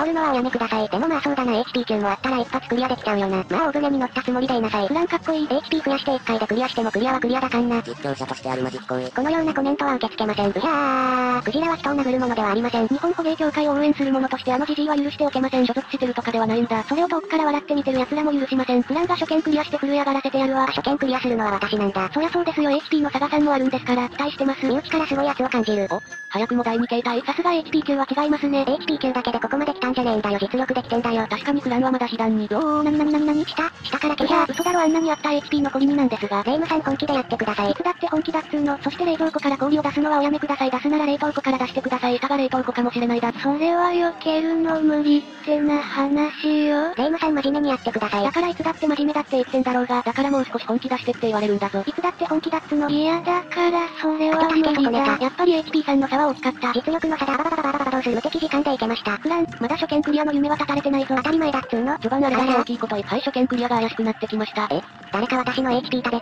煽るのはおやめください。でもまあそうだな、HP 級もあったら一発クリアできちゃうよな。まあお船に乗ったつもりでいなさい。フランかっこいい。 HP 増やして1回でクリアしてもクリアはクリアだかんな。実況者としてあるまじっこい。このようなコメントは受け付けません。うひゃー。クジラは人を殴るものではありません。日本捕鯨協会を応援する者としてあのじじいは許しておけません。所属してるとかではないんだ。それを遠くから笑って見てる奴らも許しません。フランが初見クリアして震え上がらせてやるわ。初見クリアするのは私なんだ。そりゃそうですよ。 HP の差が3もあるんですから期待してます。身内からすごい圧を感じる。お、早くも第2形態。さすが HP 級は違いますね。HP 級だけでここまで来たんじゃねえんだよ。実力できてんだよ。確かにフランはまだ被弾に。なに下から来た。嘘だろ。あんなにあった HP 残り身なんですが。霊夢さん本気でやってください。いつだって本気だっつーの。そして冷蔵庫から氷を出すのはおやめください。出すなら冷凍庫から出してください。下が冷凍庫かもしれないだ。それは避けるの無理ってな話よ。霊夢さん真面目にやってください。だからいつだって真面目だって言ってんだろうが、だからもう少し本気出してって言われるんだぞ。いつだって本気だっつの。いやだからそれは無理だ。やっぱり HP さんの差は大きかった。実力の差だ。ババどうする？無敵時間でいけました。フラン、まだ初見クリアの夢は絶たれてないぞ。当たり前だっつーの。序盤あれだけ大きいこといっぱい初見クリアが怪しくなってきました。誰か私の HP 食べた。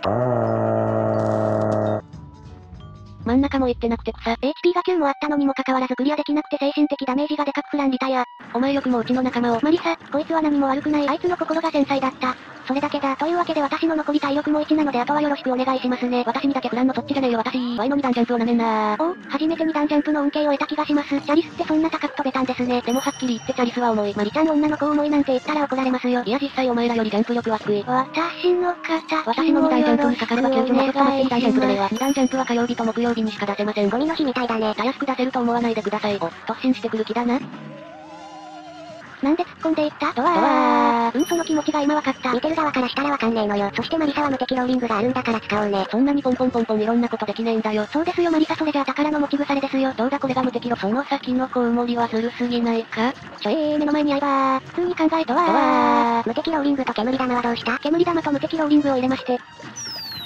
真ん中も言ってなくて草。 HP が9もあったのにもかかわらずクリアできなくて精神的ダメージがでかくフランリタイア。お前よくもうちの仲間を。マリサ、こいつは何も悪くない。あいつの心が繊細だった。それだけだ。というわけで私の残り体力も1なのであとはよろしくお願いしますね。私にだけフランのそっちじゃねえよ。私、ワイの2段ジャンプをなめんなー。おう、初めて2段ジャンプの恩恵を得た気がします。チャリスってそんな高く飛べたんですね。でもはっきり言ってチャリスは重い。マリちゃん女の子重いなんて言ったら怒られますよ。いや実際お前らよりジャンプ力は低い。私の2段ジャンプにかかれば救助も求めて2段ジャンプだねは。2段ジャンプは火曜日と木曜日にしか出せません。ゴミの日みたいだね。たやすく出せると思わないでください。お、突進してくる気だな。なんで突っ込んでいった？その気持ちが今わかった。見てる側からしたらわかんねえのよ。そしてマリサは無敵ローリングがあるんだから使おうね。そんなにポンポンいろんなことできねえんだよ。そうですよマリサ、それじゃあ宝の持ち腐れですよ。どうだこれが無敵ロ。その先のコウモリはずるすぎないか？目の前に刃。普通に考え無敵ローリングと煙玉はどうした？煙玉と無敵ローリングを入れまして。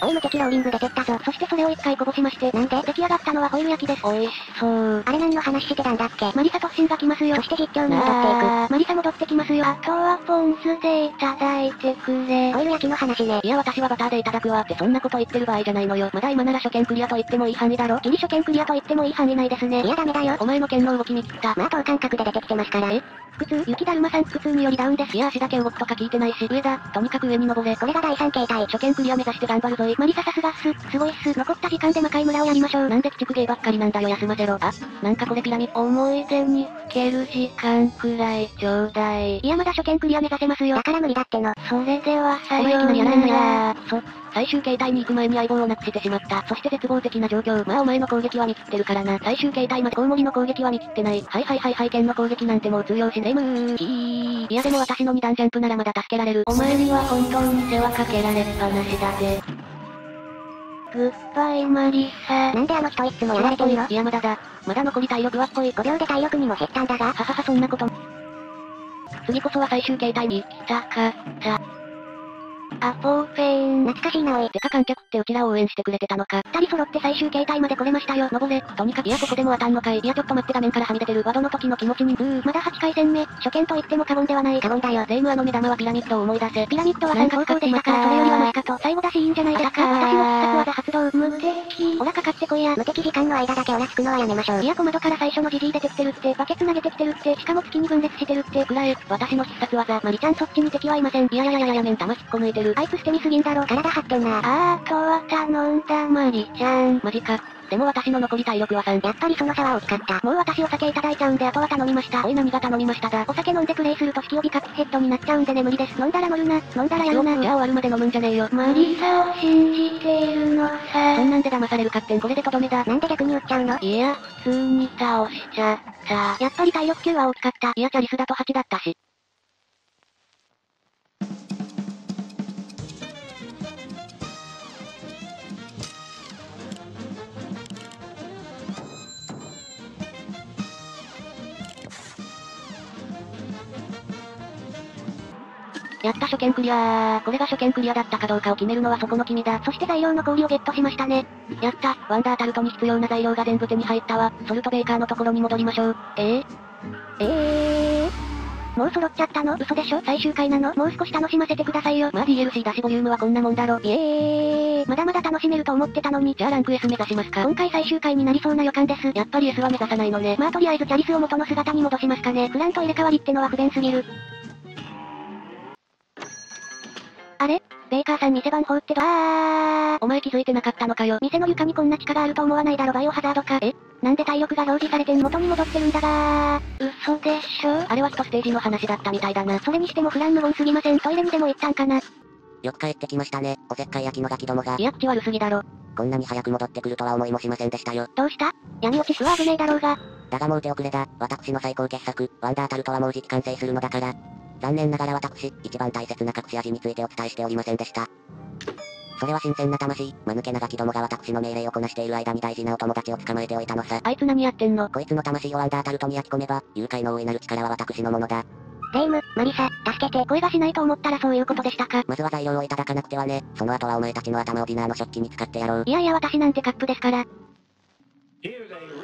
おい無敵ローリング出てったぞ。そしてそれを一回こぼしまして。なんで？出来上がったのはホイル焼きです。おいしそう。あれ何の話してたんだっけ？マリサ突進が来ますよ。そして実況に戻っていく。マリサ戻ってきますよ。あとはポン酢でいただいてくれ。ホイル焼きの話ね。いや私はバターでいただくわってそんなこと言ってる場合じゃないのよ。まだ今なら初見クリアと言ってもいい範囲だろ。ギリ初見クリアと言ってもいい範囲内ですね。いやダメだよ。お前の剣の動き見切った。まあ等間隔で出てきてますから。腹痛？雪だるまさん腹痛によりダウンです。いや足だけ動くとか聞いてないし。上だ。とにかく上に登れ。これが第3形態。初見クリア目指して頑張るぞ。マリサさすがっす。すごいっす。残った時間で魔界村をやりましょう。なんで鬼畜芸ばっかりなんだよ。休ませろ。あ、なんかこれピラミッド。思い出にふける時間くらいちょうだい。いやまだ初見クリア目指せますよ。だから無理だっての。それではさようなら。お前いきなりやらんのやー。最終形態に行く前に相棒をなくしてしまった。そして絶望的な状況。まあお前の攻撃は見切ってるからな。最終形態までコウモリの攻撃は見切ってない。はい、剣の攻撃なんてもう通用しねえむー。いやでも私の2段ジャンプならまだ助けられる。お前には本当に世話かけられっぱなしだぜ。グッバイマリサ。なんであの人いつもやられてるの？いやまだ残り体力はっぽい。5秒で体力にも減ったんだが。そんなこと。次こそは最終形態に行きたかった。アポーフェイン。懐かしいなおい。てか観客ってうちらを応援してくれてたのか。二人揃って最終形態まで来れましたよ。登れ。とにかくいやここでも当たんのかい。いやちょっと待って、画面からはみ出てる。ワドの時の気持ちに。まだ8回戦目。初見と言っても過言ではない。過言だよ。霊夢あの目玉はピラミッドを思い出せ。ピラミッドは3方向でしたからそれよりはマシかと。最後だしいいんじゃないですか。私の必殺技発動。無敵。ほらかかってこいや。無敵時間の間だけオラつくのはやめましょう。いや小窓から最初のジジイ出てきてるって。バケツ投げてきてるって。しかも月に分裂してるって。くらえ。私の必殺技。マリちゃんそっちに敵はいません。いや目ん玉引っこ抜いてる。あいつ捨て身すぎんだろ。体張ってんな。あとは頼んだマリちゃん。マジか。でも私の残り体力は3。やっぱりその差は大きかった。もう私お酒いただいちゃうんで、あとは頼みました。おい、何が頼みましただ。お酒飲んでプレイすると引き帯カップヘッドになっちゃうんで眠りです。飲んだら乗るな。飲んだらやるな。いや、終わるまで飲むんじゃねえよ。マリサを信じているのさ。そんなんで騙されるかってん、これでとどめだ。なんで逆に売っちゃうの？いや、普通に倒しちゃった。やっぱり体力9は大きかった。いや、チャリスだと8だったし。やった、初見クリアー。これが初見クリアだったかどうかを決めるのはそこの君だ。そして材料の氷をゲットしましたね。やった、ワンダータルトに必要な材料が全部手に入ったわ。ソルトベーカーのところに戻りましょう。もう揃っちゃったの？嘘でしょ？最終回なの？もう少し楽しませてくださいよ。まあ DLC だしボリュームはこんなもんだろ。イエーイ。まだまだ楽しめると思ってたのに。じゃあランク S 目指しますか。今回最終回になりそうな予感です。やっぱり S は目指さないのね。まあとりあえずチャリスを元の姿に戻しますかね。クランと入れ替わりってのは不便すぎる。あれ？ベーカーさん店番法ってど？あー、お前気づいてなかったのかよ。店の床にこんな地下があると思わないだろ。バイオハザードか。え？なんで体力が表示されて元に戻ってるんだがー。嘘でしょ？あれは1ステージの話だったみたいだな。それにしてもフラン無言すぎません。トイレにでも行ったんかな。よく帰ってきましたね、おせっかい焼きのガキどもが。いや、口悪すぎだろ。こんなに早く戻ってくるとは思いもしませんでしたよ。どうした？闇落ちすわ、危ねえだろうが。だがもう手遅れだ。私の最高傑作、ワンダータルトはもうじき完成するのだから。残念ながら私、一番大切な隠し味についてお伝えしておりませんでした。それは新鮮な魂、間抜けなガキどもが私の命令をこなしている間に大事なお友達を捕まえておいたのさ。あいつ何やってんの？こいつの魂をワンダータルトに焼き込めば、誘拐の大いなる力は私のものだ。霊夢、マリサ、助けて。声がしないと思ったらそういうことでしたか。まずは材料をいただかなくてはね。その後はお前たちの頭をディナーの食器に使ってやろう。いやいや、私なんてカップですから。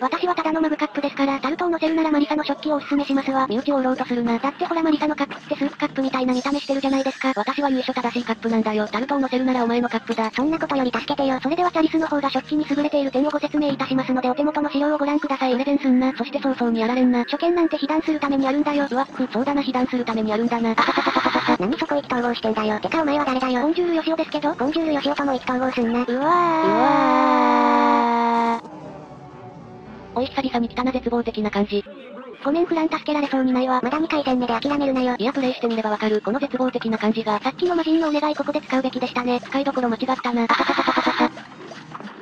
私はただのマグカップですから、タルトを乗せるならマリサの食器をおすすめしますわ。身内を売ろうとするな。だってほらマリサのカップってスープカップみたいな見た目してるじゃないですか。私は由緒正しいカップなんだよ。タルトを乗せるならお前のカップだ。そんなことより助けてよ。それではチャリスの方が食器に優れている点をご説明いたしますのでお手元の資料をご覧ください。プレゼンすんな。そして早々にやられんな。初見なんて被弾するためにあるんだよ。うわっふ、そうだな、被弾するためにあるんだな。あはははははは。何そこ意気投合してんだよ。てかお前は誰だよ。コンジュールヨシオですけど、コンジュールヨシオとも意気投合すんな。うわー。おい、久々に来たな、絶望的な感じ。ごめんフラン、助けられそうにないわ。まだ2回戦目で諦めるなよ。いや、プレイしてみればわかる。この絶望的な感じが。さっきの魔人のお願いここで使うべきでしたね。使いどころ間違ったな。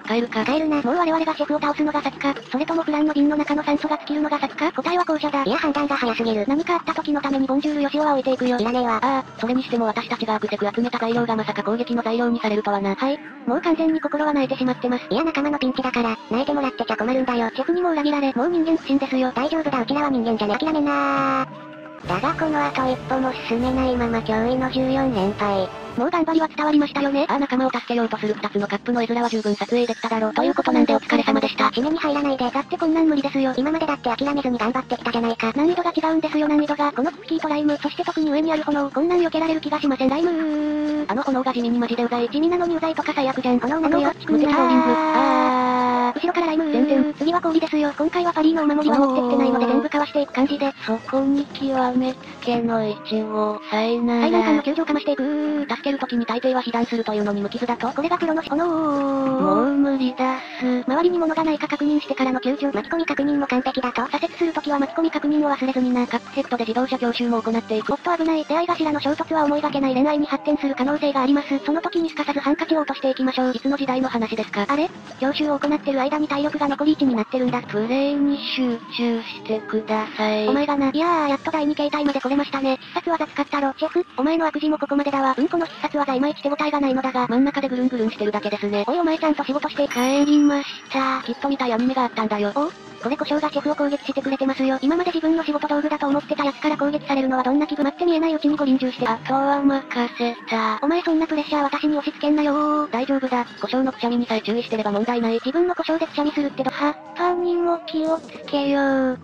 帰るか。帰るな。もう我々がシェフを倒すのが先か、それともフランの瓶の中の酸素が尽きるのが先か。答えは後者だ。いや、判断が早すぎる。何かあった時のためにボンジュールヨシオは置いていくよ。いらねえわ。ああ、それにしても私たちが悪せく集めた材料がまさか攻撃の材料にされるとはな。はい。もう完全に心は泣いてしまってます。いや、仲間のピンチだから、泣いてもらってちゃ困るんだよ。シェフにも裏切られ、もう人間不信ですよ。大丈夫だ、うちらは人間じゃね。諦めなー。だがこの後一歩も進めないまま驚異の14連敗。もう頑張りは伝わりましたよね。ああ、仲間を助けようとする2つのカップの絵面は十分撮影できただろう。ということなんでお疲れ様でした。締めに入らないで。だってこんなん無理ですよ。今までだって諦めずに頑張ってきたじゃないか。難易度が違うんですよ、難易度が。このクッキーとライム、そして特に上にある炎、こんなん避けられる気がしません。ライムー。あの炎が地味にマジでうざい。地味なのにうざいとか最悪じゃん。炎なのよ。無敵ローリング。あー。後ろからライムー。全然。次は氷ですよ。今回はファリーのお守りは持ってきてないので全部かわしていく感じで。そこに極めつけのイチゴ、さいなら。災難さんの救助かましていく。受けるときに大抵は被弾するというのに無傷だと。これがプロの炎。もう無理だっす。周りに物がないか確認してからの救助。巻き込み確認も完璧だと。左折するときは巻き込み確認を忘れずにな。カップヘッドで自動車教習も行っていく。おっと危ない。出会い頭の衝突は思いがけない恋愛に発展する可能性があります。その時にすかさずハンカチを落としていきましょう。いつの時代の話ですか。あれ？教習を行ってる間に体力が残り1になってるんだ。プレイに集中してください。お前がな。いやー、やっと第2形態まで来れましたね。必殺技使ったろ。シェフ、お前の悪事もここまでだわ。うんこの必殺技いまいち手応えがないのだが、真ん中でぐるんぐるんしてるだけですね。おい、お前ちゃんと仕事して帰りました。きっと見たいアニメがあったんだよ。お？これ故障がシェフを攻撃してくれてますよ。今まで自分の仕事道具だと思ってたやつから攻撃されるのはどんな気分。待って見えないうちにご臨終して。あとは任せた。お前そんなプレッシャー私に押し付けんなよー。大丈夫だ。故障のくしゃみにさえ注意してれば問題ない。自分の故障でくしゃみするってど。葉っぱにも気をつけよう。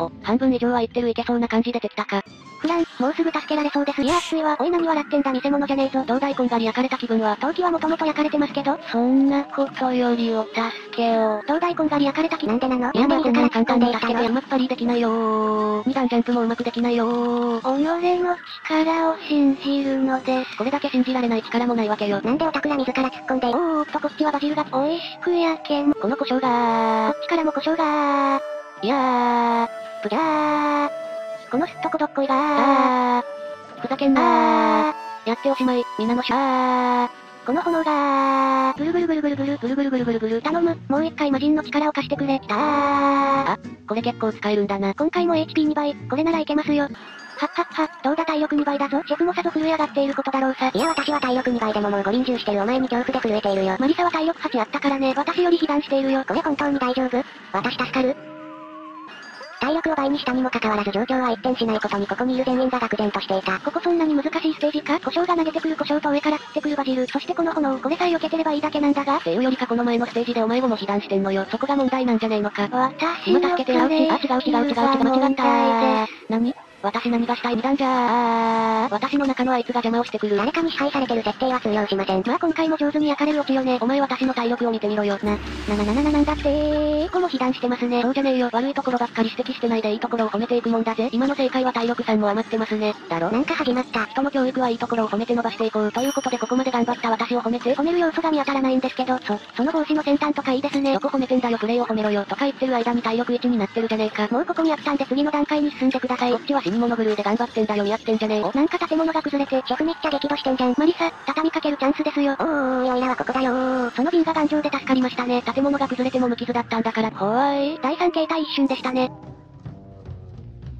お、半分以上はいってる。いけそうな感じ出てきたか。フラン、もうすぐ助けられそうです。いや、暑いわ。おい、何笑ってんだ、見せ物じゃねえぞ。どうだいこんがり焼かれた気分は。陶器はもともと焼かれてますけど。そんなことよりを助けよう。どうだいこんがり焼かれた気分なんでなの。いや、まあこんな簡単に助けてやまっぱりできないよー。二段ジャンプもうまくできないよー。己の力を信じるのです。これだけ信じられない力もないわけよ。なんでオタクが自ら突っ込んで。おっと、こっちはバジルが美味しく焼けん。この胡椒がー。こっちからも胡椒がー。いやー。ぶじゃー。このすっとこどっこいがー。ふざけんなー。やっておしまい、皆のしゃー。この炎がー。ぐるぐるぐるぐるぐるぐるぐるぐるぐるぐる。頼む、もう一回魔人の力を貸してくれ。たー。あ、これ結構使えるんだな。今回も HP2 倍、これならいけますよ。はっはっは、どうだ体力2倍だぞ。シェフもさぞ震え上がっていることだろうさ。いや私は体力2倍でももう5輪中してるお前に恐怖で震えているよ。マリサは体力8あったからね。私より被弾しているよ。これ本当に大丈夫？私助かる？体力を倍にしたにもかかわらず状況は一転しないことにここにいる全員が愕然としていた。ここそんなに難しいステージか。胡椒が投げてくる胡椒と上から降ってくるバジル。そしてこの炎、これさえ避けてればいいだけなんだが。っていうよりかこの前のステージでお前をも被弾してんのよ。そこが問題なんじゃねえのか。私のプレイスキルは問題です。間違った。何？私何がしたい二段じゃー。私の中のあいつが邪魔をしてくる。誰かに支配されてる設定は通用しません。まあ今回も上手に焼かれるオチよね。お前私の体力を見てみろよ。なんだってー。ここも被弾してますね。そうじゃねえよ。悪いところばっかり指摘してないでいいところを褒めていくもんだぜ。今の正解は体力3も余ってますね。だろ。なんか始まった。人の教育はいいところを褒めて伸ばしていこう。ということでここまで頑張った私を褒めて。褒める要素が見当たらないんですけど。その帽子の先端とかいいですね。どこ褒めてんだよプレイを褒めろよ。とか言ってる間に体力1になってるじゃねえか。もうここにあったんで次の段階に進んでください。こっちは死に物狂いで頑張ってんだよ。見合ってんじゃねえ。なんか建物が崩れて、シェフめっちゃ激怒してんじゃん。マリサ、畳みかけるチャンスですよ。おいらはここだよー。その瓶が頑丈で助かりましたね。建物が崩れても無傷だったんだから。ほわい。第3形態一瞬でしたね。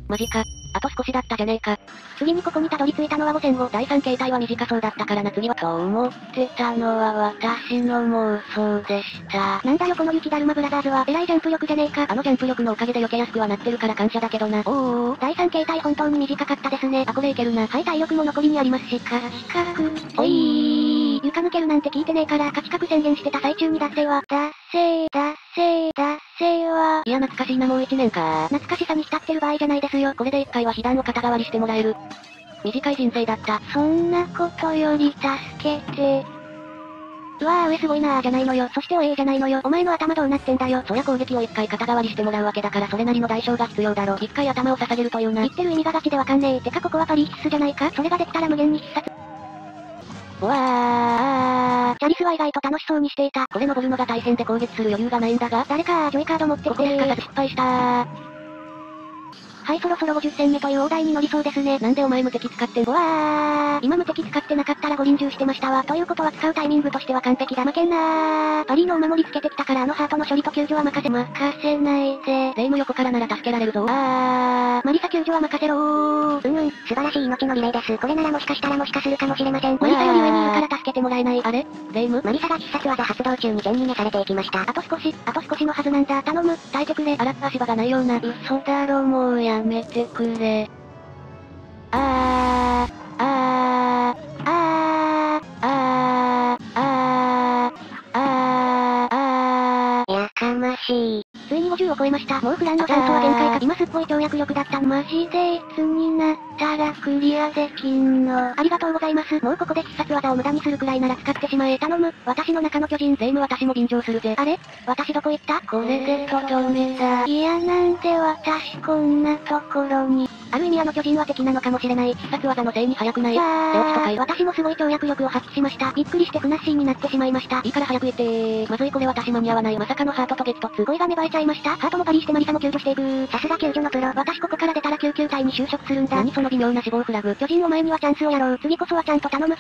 マジか。あと少しだったじゃねえか。次にここにたどり着いたのは5000を。第3形態は短そうだったからな。次は。と思ってたのは私の妄想でした。なんだよこの雪だるまブラザーズは。えらいジャンプ力じゃねえか。あのジャンプ力のおかげで避けやすくはなってるから感謝だけどな。第3形態本当に短かったですね。あこれいけるな。はい体力も残りにありますし。かきかく。おいー。床抜けるなんて聞いてねえから。かきかく宣言してた最中に脱税は。脱税はいや懐かしいなもう1年かー。懐かしさに浸ってる場合じゃないですよ。これで1回は被弾を肩代わりしてもらえる。短い人生だった。そんなことより助けて。うわー上すごいなーじゃないのよ。そしておえーじゃないのよ。お前の頭どうなってんだよ。そりゃ攻撃を1回肩代わりしてもらうわけだからそれなりの代償が必要だろ。1回頭を捧げるというな。言ってる意味がガチでわかんねえ。てかここはパリ必須じゃないか。それができたら無限に必殺。うわー。チャリスは意外と楽しそうにしていた。これ登るのが大変で攻撃する余裕がないんだが。誰かージョイカード持ってきてー。ここでかかず失敗したー。はいそろそろ50戦目という大台に乗りそうですね。なんでお前無敵使ってんの。うわー。今無敵使ってなかったら5輪中してましたわ。ということは使うタイミングとしては完璧だ。負けんなー。パリーのお守りつけてきたからあのハートの処理と救助は任せないぜ。霊夢横からなら助けられるぞ。あー。マリサ救助は任せろー。素晴らしい命のリレーです。これならもしかするかもしれません。マリサより上にいるから助けてもらえない。あれ霊夢マリサが必殺技発動中に全に召されていきました。あと少しのはずなんだ。頼む、耐えてくれ。あら、足場がないような。嘘だろ、もうやめてくれ。やかましい。ついに50を超えました。もうフランの担当は限界か。今すっごい跳躍力だった。マジでいつになったらクリアできんの。ありがとうございます。もうここで必殺技を無駄にするくらいなら使ってしまえ。頼む。私の中の巨人。霊夢私も便乗するぜ。あれ私どこ行った。これでとどめだ。いやなんで私こんなところに。ある意味あの巨人は敵なのかもしれない。必殺技のせいに早くない。私もすごい跳躍力を発揮しました。びっくりしてふなっしーになってしまいました。いいから早く言ってー。まずいこれ私間に合わない。まさかのハートと激突。恋が芽生えちゃいました。ハートもパリしてマリサも救助していく。さすが救助のプロ。私ここから出たら救急隊に就職するんだ。何その微妙な死亡フラグ。巨人お前にはチャンスをやろう。次こそはちゃんと頼む。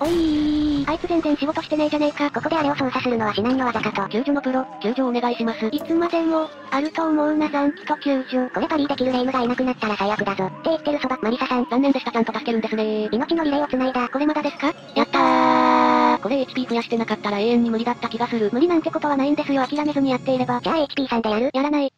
おいー。あいつ全然仕事してねえじゃねえか。ここであれを操作するのは至難の技かと。救助のプロ、救助お願いします。いつまでも、あると思うな残機と救助。これパリーできる霊夢がいなくなったら最悪だぞ。って言ってるそば、マリサさん。残念でした、ちゃんと助けるんですねー。命のリレーを繋いだ。これまだですか。やったー。これ HP 増やしてなかったら永遠に無理だった気がする。無理なんてことはないんですよ。諦めずにやっていれば。じゃあ HP さんでやる。やらない。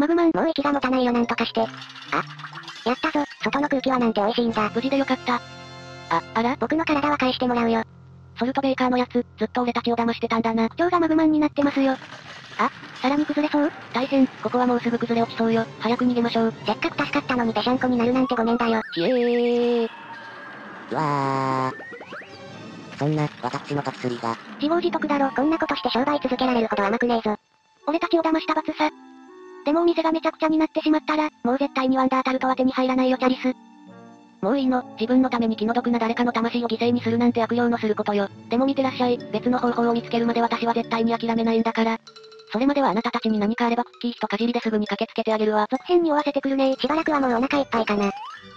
マグマン。もう息が持たないよ、なんとかして。あ、やったぞ。外の空気はなんて美味しいんだ。無事でよかった。あら僕の体は返してもらうよ。ソルトベーカーのやつ、ずっと俺たちを騙してたんだな。腸がマグマンになってますよ。あ、さらに崩れそう？大変、ここはもうすぐ崩れ落ちそうよ。早く逃げましょう。せっかく助かったのにぺしゃんこになるなんてごめんだよ。ひえー。うわー。そんな、私の罰釣りが。自業自得だろ。こんなことして商売続けられるほど甘くねえぞ。俺たちを騙した罰さ。でもお店がめちゃくちゃになってしまったら、もう絶対にワンダータルトは手に入らないよ、チャリス。もういいの、自分のために気の毒な誰かの魂を犠牲にするなんて悪用のすることよ。でも見てらっしゃい、別の方法を見つけるまで私は絶対に諦めないんだから。それまではあなたたちに何かあればクッキー一かじりですぐに駆けつけてあげるわ。続編に追わせてくるね。しばらくはもうお腹いっぱいかな。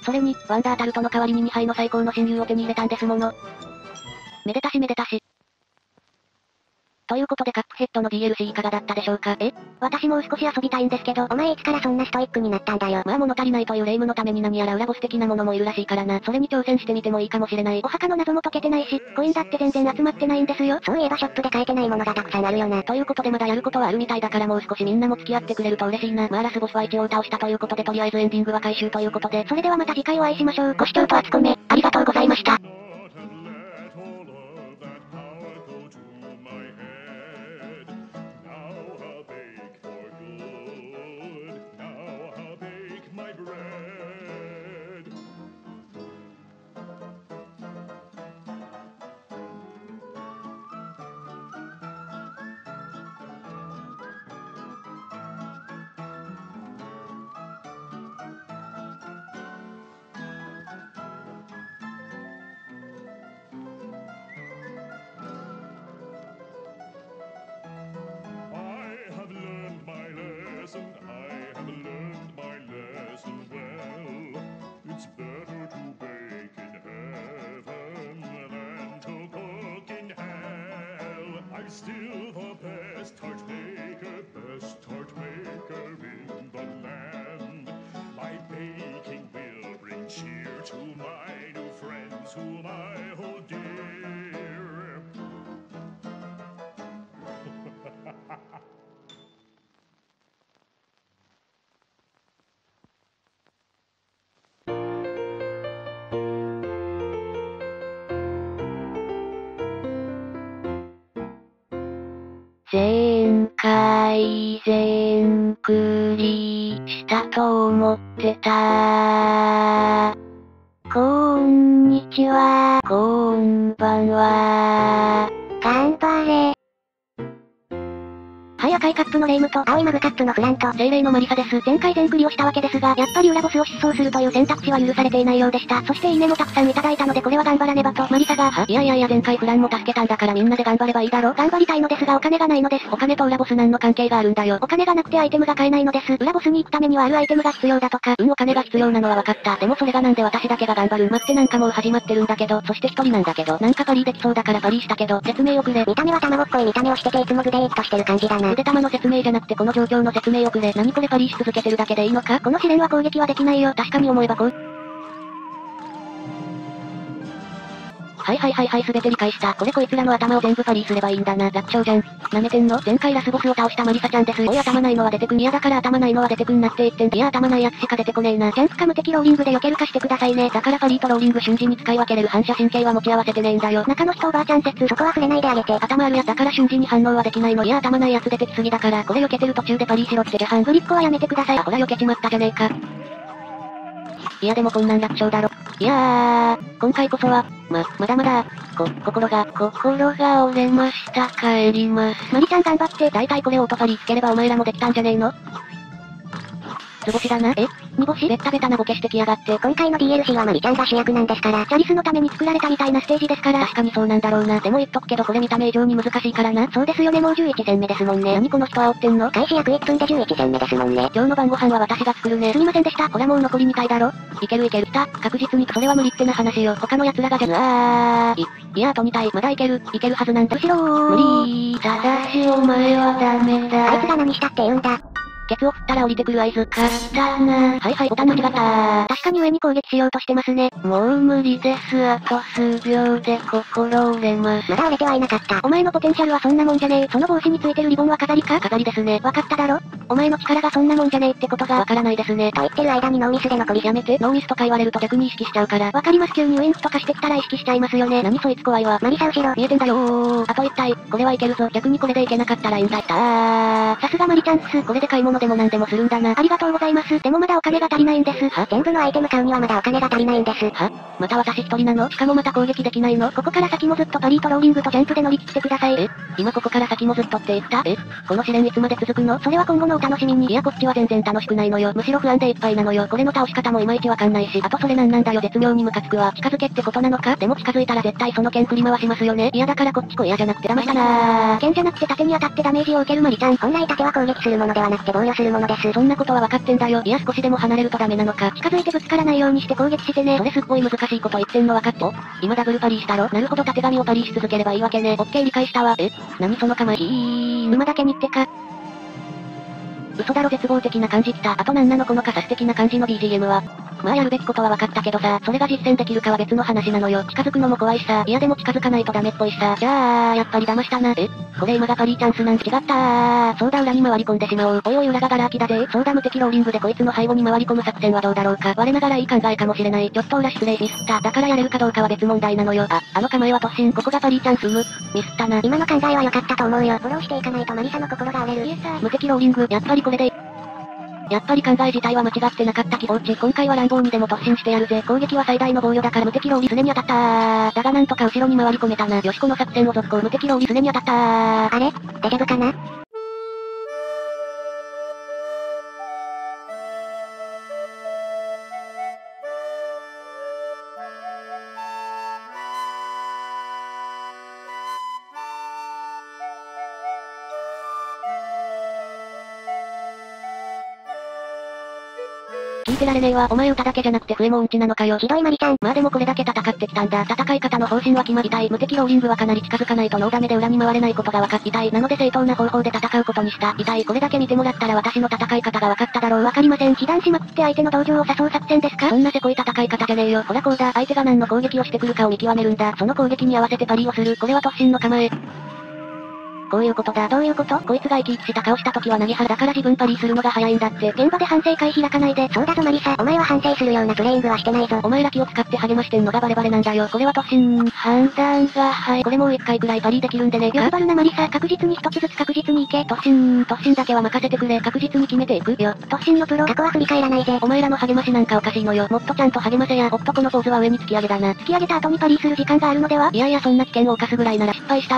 それに、ワンダータルトの代わりに2杯の最高の親友を手に入れたんですもの。めでたしめでたし。ということでカップヘッドの DLC いかがだったでしょうか？私もう少し遊びたいんですけど。お前いつからそんなストイックになったんだよ。まあ物足りないという霊夢のために何やら裏ボス的なものもいるらしいからな。それに挑戦してみてもいいかもしれない。お墓の謎も解けてないし、コインだって全然集まってないんですよ。そういえばショップで買えてないものがたくさんあるよな。ということでまだやることはあるみたいだからもう少しみんなも付き合ってくれると嬉しいな。まあラスボスは一応倒したということでとりあえずエンディングは回収ということで。それではまた次回お会いしましょう。ご視聴と厚コメ、ありがとうございました。Still the best tart maker in the land. My baking will bring cheer to my new friends whom I hold dear.前クリしたと思ってた。こんにちは。こんばんは。頑張れ。はい、赤いカップの霊夢と青いマグカップのフランと精霊のマリサです。前回全クリをしたわけですが、やっぱり裏ボスを失踪するという選択肢は許されていないようでした。そしていいねもたくさんいただいたのでこれは頑張らねばとマリサが、いや前回フランも助けたんだからみんなで頑張ればいいだろ。頑張りたいのですがお金がないのです。お金と裏ボス何の関係があるんだよ。お金がなくてアイテムが買えないのです。裏ボスに行くためにはあるアイテムが必要だとか、お金が必要なのは分かった。でもそれがなんで私だけが頑張る。待ってなんかもう始まってるんだけど、そして一人なんだけど、なんかパリできそうだからパリしたけど、説明をくれ。見た目は卵っぽい見た目をしてていつもグデーっとしてる感じだな。腕玉の説明じゃなくてこの状況の説明をくれ。何これパリし続けてるだけでいいのか？この試練は攻撃はできないよ。確かに思えばこう。はいすべて理解した。これこいつらの頭を全部パリーすればいいんだな。楽勝じゃん。舐めてんの？前回ラスボスを倒したマリサちゃんです。おい頭ないのは出てくん。いやだから頭ないのは出てくんなって言ってん。いや頭ないやつしか出てこねえな。ジャンプか無敵ローリングで避けるかしてくださいね。だからパリーとローリング瞬時に使い分けれる反射神経は持ち合わせてねえんだよ。中の人おばあちゃん説、そこは触れないであげて。頭あるやつだから瞬時に反応はできないの。いや頭ないやつ出てきすぎだから、これ避けてる途中でパリーしろってじゃはん。グリッコはやめてください。ほら避けちまったじゃねえか。いやでもこんなん楽勝だろ。いやー、今回こそは、まだ、心が折れました。帰ります。マリちゃん頑張って、だいたいこれをオートパリつければお前らもできたんじゃねえの？図星だな。煮干し？ベッタベタなボケしてきやがって。今回の DLC はマリちゃんが主役なんですから。チャリスのために作られたみたいなステージですから。確かにそうなんだろうな。でも言っとくけどこれ見た目以上に難しいからな。そうですよね、もう11戦目ですもんね。何この人煽ってんの？開始約1分で11戦目ですもんね。今日の晩ご飯は私が作るね。すみませんでした。これはもう残り2回だろ。いける。確実に、それは無理ってな話よ。他の奴らがじゃ、いやあと2体。まだいけるはずなんだ。後ろー。無理ー。ただしお前はダメだ。あいつが何したって言うんだ。鉄を振ったら降りてくる合図か。だな。はいはい、ボタン間違った。確かに上に攻撃しようとしてますね。もう無理です。あと数秒で心折れます。まだ折れてはいなかった。お前のポテンシャルはそんなもんじゃねえ。その帽子についてるリボンは飾りか？飾りですね。わかっただろ？お前の力がそんなもんじゃねえってことがわからないですね。と言ってる間にノーミスで残り。やめて、ノーミスとか言われると逆に意識しちゃうから。わかります、急にウインクとかしてきたら意識しちゃいますよね。何そいつ怖いわ。マリサ後ろ。見えてんだよー。あと一体、これはいけるぞ。逆にこれでいけなかったらいいんだったー。さすがマリちゃんっす。これで買い物でも何でもするんだな。ありがとうございます。でもまだお金が足りないんです。は？全部のアイテム買うにはまだお金が足りないんです。は？また私一人なの？しかもまた攻撃できないの？ここから先もずっとパリーとローリングとジャンプで乗り切ってください。え？今ここから先もずっとって言った？え？この試練いつまで続くの？それは今後のお楽しみに。いやこっちは全然楽しくないのよ。むしろ不安でいっぱいなのよ。これの倒し方もいまいちわかんないし、あとそれなんなんだよ、絶妙にムカつくわ。近づけってことなのか？でも近づいたら絶対その剣振り回しますよね。嫌だからこっち来いやじゃなくて騙したなぁ。剣じゃなくて盾に当たってダメージを受けるマリちゃん。本来盾は攻撃するものではなくて防御するものです。そんなことはわかってんだよ。いや少しでも離れるとダメなのか。近づいてぶつからないようにして攻撃してね。それすっごい難しいこと言ってんのわかって。今ダブルパリーしたろ？なるほど、盾紙をパリーし続ければいいわけね。オッケー理解したわ。え？何その構え？馬だけにってか。嘘だろ、絶望的な感じきた。あとなんなのこのカサス的な感じの BGM は。まあやるべきことは分かったけどさ、それが実践できるかは別の話なのよ。近づくのも怖いしさ、いやでも近づかないとダメっぽいしさ。じゃあ、やっぱり騙したな。え？これ今がパリーチャンスなん？違ったー。そうだ、裏に回り込んでしまおう。おいおい、裏がガラ空きだぜ。そうだ、無敵ローリングでこいつの背後に回り込む作戦はどうだろうか。我ながらいい考えかもしれない。ちょっと裏失礼、ミスった。だからやれるかどうかは別問題なのよ。あの構えは突進。ここがパリーチャンス。ミスったな。今の考えは良かったと思うよ。フォローしていかないとマリサの心が折れる。無敵ローリング、やっぱりこれで。やっぱり考え自体は間違ってなかった気持ち。今回は乱暴にでも突進してやるぜ。攻撃は最大の防御だから無敵ローリスネに当たったー。だがなんとか後ろに回り込めたな。よしこの作戦を続行。無敵ローリスネに当たったー。あれ？大丈夫かな？聞いてられねえわ。お前歌だけじゃなくて笛もうんちなのかよ。ひどいマリちゃん。まあでもこれだけ戦ってきたんだ。戦い方の方針は決まりたい。無敵ローリングはかなり近づかないとノーダメで裏に回れないことが分かっていたい。なので正当な方法で戦うことにした。痛い。これだけ見てもらったら私の戦い方が分かっただろう。分かりません。被弾しまくって相手の同情を誘う作戦ですか？そんなせこい戦い方じゃねえよ。ほらこうだ。相手が何の攻撃をしてくるかを見極めるんだ。その攻撃に合わせてパリーをする。これは突進の構え。こういうことだ。どういうこと？こいつが生き生きした顔した時はなぎはらだから自分パリーするのが早いんだって。現場で反省会開かないで。そうだぞマリサ。お前は反省するようなプレイングはしてないぞ。お前ら気を使って励ましてんのがバレバレなんだよ。これは突進。判断が早い。これもう一回くらいパリーできるんでね。頑張るなマリサ。確実に一つずつ確実にいけ。突進だけは任せてくれ。確実に決めていくよ。突進のプロ。過去は振り返らないで。お前らの励ましなんかおかしいのよ。もっとちゃんと励ませや。おっとこのポーズは上に突き上げだな。突き上げた後にパリーする時間があるのでは？いやいやそんな危険を冒すぐらいなら失敗した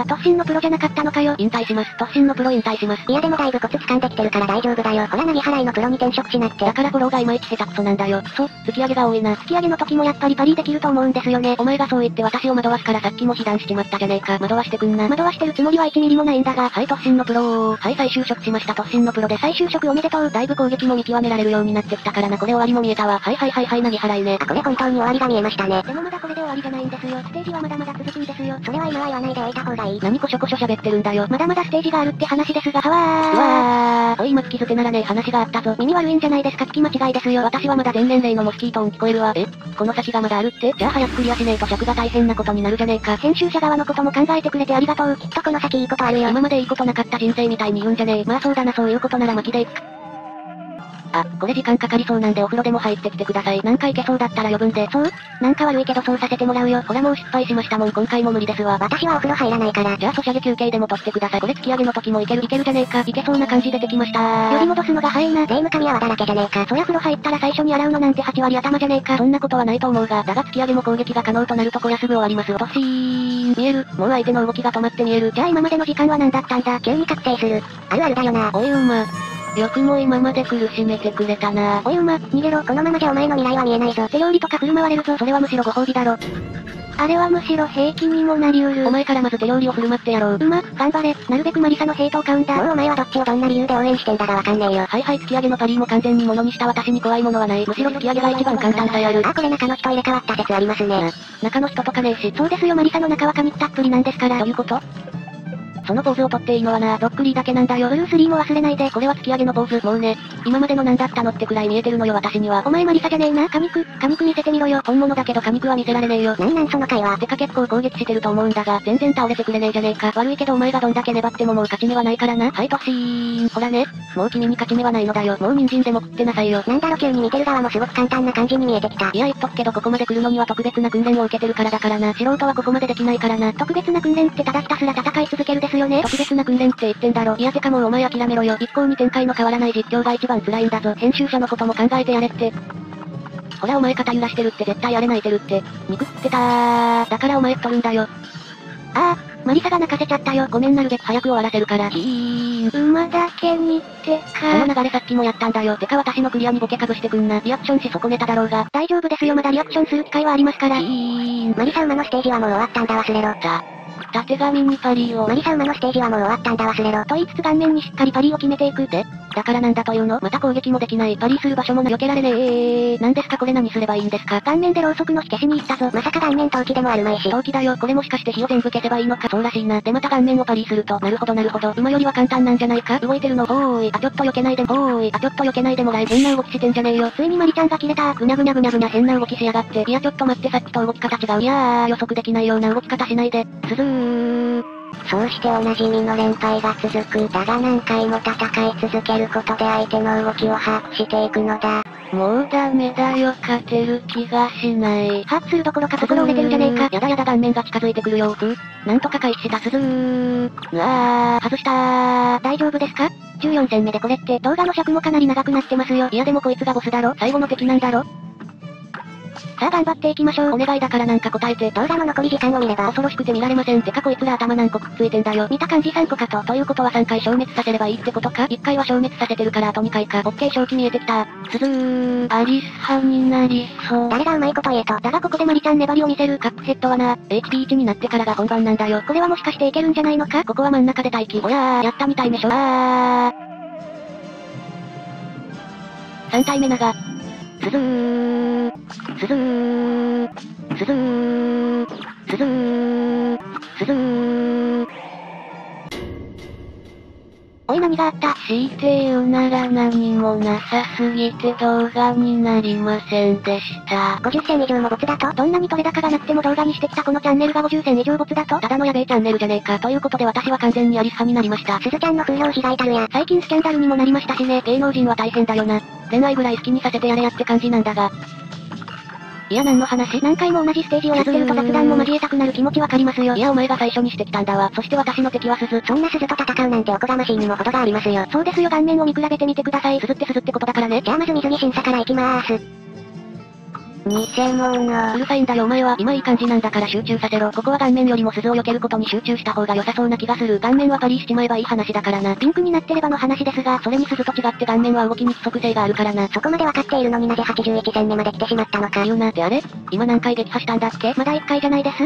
ー。突進のプロじゃなかった。ったのかよ。引退します。突進のプロ引退します。いやでもだいぶコツ掴んできてるから大丈夫だよ。ほらなぎ払いのプロに転職しなくて。だからフォローがいまいち下手くそなんだよ。くそ、突き上げが多いな。突き上げの時もやっぱりパリーできると思うんですよね。お前がそう言って私を惑わすからさっきも被弾しちまったじゃねえか。惑わしてくんな。惑わしてるつもりは1ミリもないんだが。はい突進のプロー。はい再就職しました。突進のプロで再就職おめでとう。だいぶ攻撃も見極められるようになってきたからな。これ終わりも見えたわ。はいなぎ払いね。あこれ本当に終わりが見えましたね。でもまだこれで終わりじゃないんですよ。ステージはまだまだ続くんですよ。それは今は言わないでおいた方がいい。何こしょこしょ喋ってるんだよ。まだまだステージがあるって話ですが、はわー。おい、今聞き捨てならねえ話があったぞ。耳悪いんじゃないですか？聞き間違いですよ。私はまだ全年齢のモスキート音聞こえるわ。え？この先がまだあるって？じゃあ早くクリアしねえと尺が大変なことになるじゃねえか。編集者側のことも考えてくれてありがとう。きっとこの先いいことあるよ。今までいいことなかった人生みたいに言うんじゃねえ。まあそうだな、そういうことなら巻きでいくか。あ、これ時間かかりそうなんでお風呂でも入ってきてください。なんかいけそうだったら余分で。そう？なんか悪いけどそうさせてもらうよ。ほらもう失敗しましたもん。今回も無理ですわ。私はお風呂入らないから。じゃあソシャゲ休憩でも取ってください。これ突き上げの時もいけるじゃねえか。いけそうな感じ出てきましたー。より戻すのが早いな。霊夢神泡だらけじゃねえか。そりゃ風呂入ったら最初に洗うのなんて8割頭じゃねえか。そんなことはないと思うが。だが突き上げも攻撃が可能となるとこりゃすぐ終わりますよ。としー。見える。もう相手の動きが止まって見える。じゃあ今までの時間は何だったんだ。急に覚醒する。あるあるだよな。おいおま。よくも今まで苦しめてくれたなぁ。おい馬、逃げろ。このままじゃお前の未来は見えないぞ。手料理とか振る舞われるぞ。それはむしろご褒美だろ。あれはむしろ平気にもなりうる。お前からまず手料理を振る舞ってやろう。馬、頑張れ。なるべくマリサのヘイトを買うんだ。もうお前はどっちをどんな理由で応援してんだかわかんねえよ。はい、突き上げのパリーも完全に物にした私に怖いものはない。むしろ突き上げが一番簡単さやる。あ、これ中の人入れ替わった説ありますね。中の人とかねえし。そうですよ、マリサの中は神ったっぷりなんですから。どういうこと？そのポーズをとっていいのはなぁ。どっくりだけなんだよ。ルール3も忘れないで。これは突き上げのポーズ。もうね。今までの何だったのってくらい見えてるのよ私には。お前マリサじゃねえな。噛肉見せてみろよ。本物だけど噛肉は見せられねえよ。なんその会話。てか結構攻撃してると思うんだが、全然倒れてくれねえじゃねえか。悪いけどお前がどんだけ粘ってももう勝ち目はないからな。はいトシーン。ほらね。もう君に勝ち目はないのだよ。もう人参でも食ってなさいよ。なんだろ急に見てる側もすごく簡単な感じに見えてきた。いや言っとくけどここまで来るのには特別な訓練を受けてるからだからな。素人はここまでできないからな。特別な訓練ってただひたすら戦い続けるですよね。特別な訓練って言ってんだろ。いやてかもうお前諦めろよ。一向に展開の変わらない実況が一番辛いんだぞ。編集者のことも考えてやれって。ほらお前肩揺らしてるって絶対やれないてるって。肉食ってたー。だからお前太るんだよ。ああ。マリサが泣かせちゃったよ。ごめんなるべく早く終わらせるから。馬だけにってか。この流れさっきもやったんだよ。てか私のクリアにボケかぶしてくんな。リアクションし損ねただろうが。大丈夫ですよまだリアクションする機会はありますから。マリサ馬のステージはもう終わったんだ忘れろ。たてがみにパリを。マリサ馬のステージはもう終わったんだ忘れろ。と言いつつ顔面にしっかりパリを決めていくって。だからなんだというの。また攻撃もできない。パリする場所も避けられねえ。なんですかこれ何すればいいんですか。顔面でろうそくの火消しに行ったぞ。まさか顔面陶器でもあるまいし。陶器だよ。これもしかして火を全部消せばいいのか。そうらしいな。でまた顔面をパリすると。なるほどなるほど。馬よりは簡単なんじゃないか。動いてるの。おーい。あちょっと避けないで。おーい。あちょっと避けないでもらえ。変な動きしてんじゃねえよ。ついにマリちゃんが切れた。ぐにゃぐにゃぐにゃぐにゃ変な動きしやがって。いやちょっと待ってさっきと動き方違う。いやー予測できないような動き方しないで。すずー。そうしておなじみの連敗が続く。だが何回も戦い続けることで相手の動きを把握していくのだ。もうダメだよ勝てる気がしない。把握するどころか心折れてるじゃねえか。やだやだ顔面が近づいてくるよ。なんとか回避したすずー。うわー外したー。大丈夫ですか?14戦目でこれって動画の尺もかなり長くなってますよ。いやでもこいつがボスだろ。最後の敵なんだろ。さあ頑張っていきましょう。お願いだからなんか答えて。動画の残り時間を見れば恐ろしくて見られません。てかこいつら頭何個くっついてんだよ。見た感じ3個かと。ということは3回消滅させればいいってことか。1回は消滅させてるからあと2回か。オッケー正気見えてきた。すずー。アリス派になりそう。誰がうまいこと言えと。だがここでマリちゃん粘りを見せる。カップヘッドはな、HP1 になってからが本番なんだよ。これはもしかしていけるんじゃないのか。ここは真ん中で待機。おやー、やった2体目しょ。あー。3体目なが。すずー。すずー。すずー。すずー。すずー。おい何があった?強いて言うなら何もなさすぎて動画になりませんでした。50戦以上もボツだと?どんなに取れ高がなくても動画にしてきたこのチャンネルが50戦以上ボツだと?ただのやべえチャンネルじゃねえか。ということで私は完全にアリス派になりました。すずちゃんの風評被害たるや。最近スキャンダルにもなりましたしね。芸能人は大変だよな。恋愛ぐらい好きにさせてやれやって感じなんだが。いや何の話?何回も同じステージをやってると雑談も交えたくなる気持ちわかりますよ。いやお前が最初にしてきたんだわ。そして私の敵はスズ。そんなスズと戦うなんておこがましいにも程がありますよ。そうですよ顔面を見比べてみてください。スズってスズってことだからね。じゃあまず水着審査からいきまーす。偽物。うるさいんだよお前は。今いい感じなんだから集中させろ。ここは顔面よりも鈴を避けることに集中した方が良さそうな気がする。顔面はパリしちまえばいい話だからな。ピンクになってればの話ですが、それに鈴と違って顔面は動きに規則性があるからな。そこまでわかっているのになぜ81戦目まで来てしまったのか。言うなってあれ?今何回撃破したんだっけ?まだ1回じゃないです?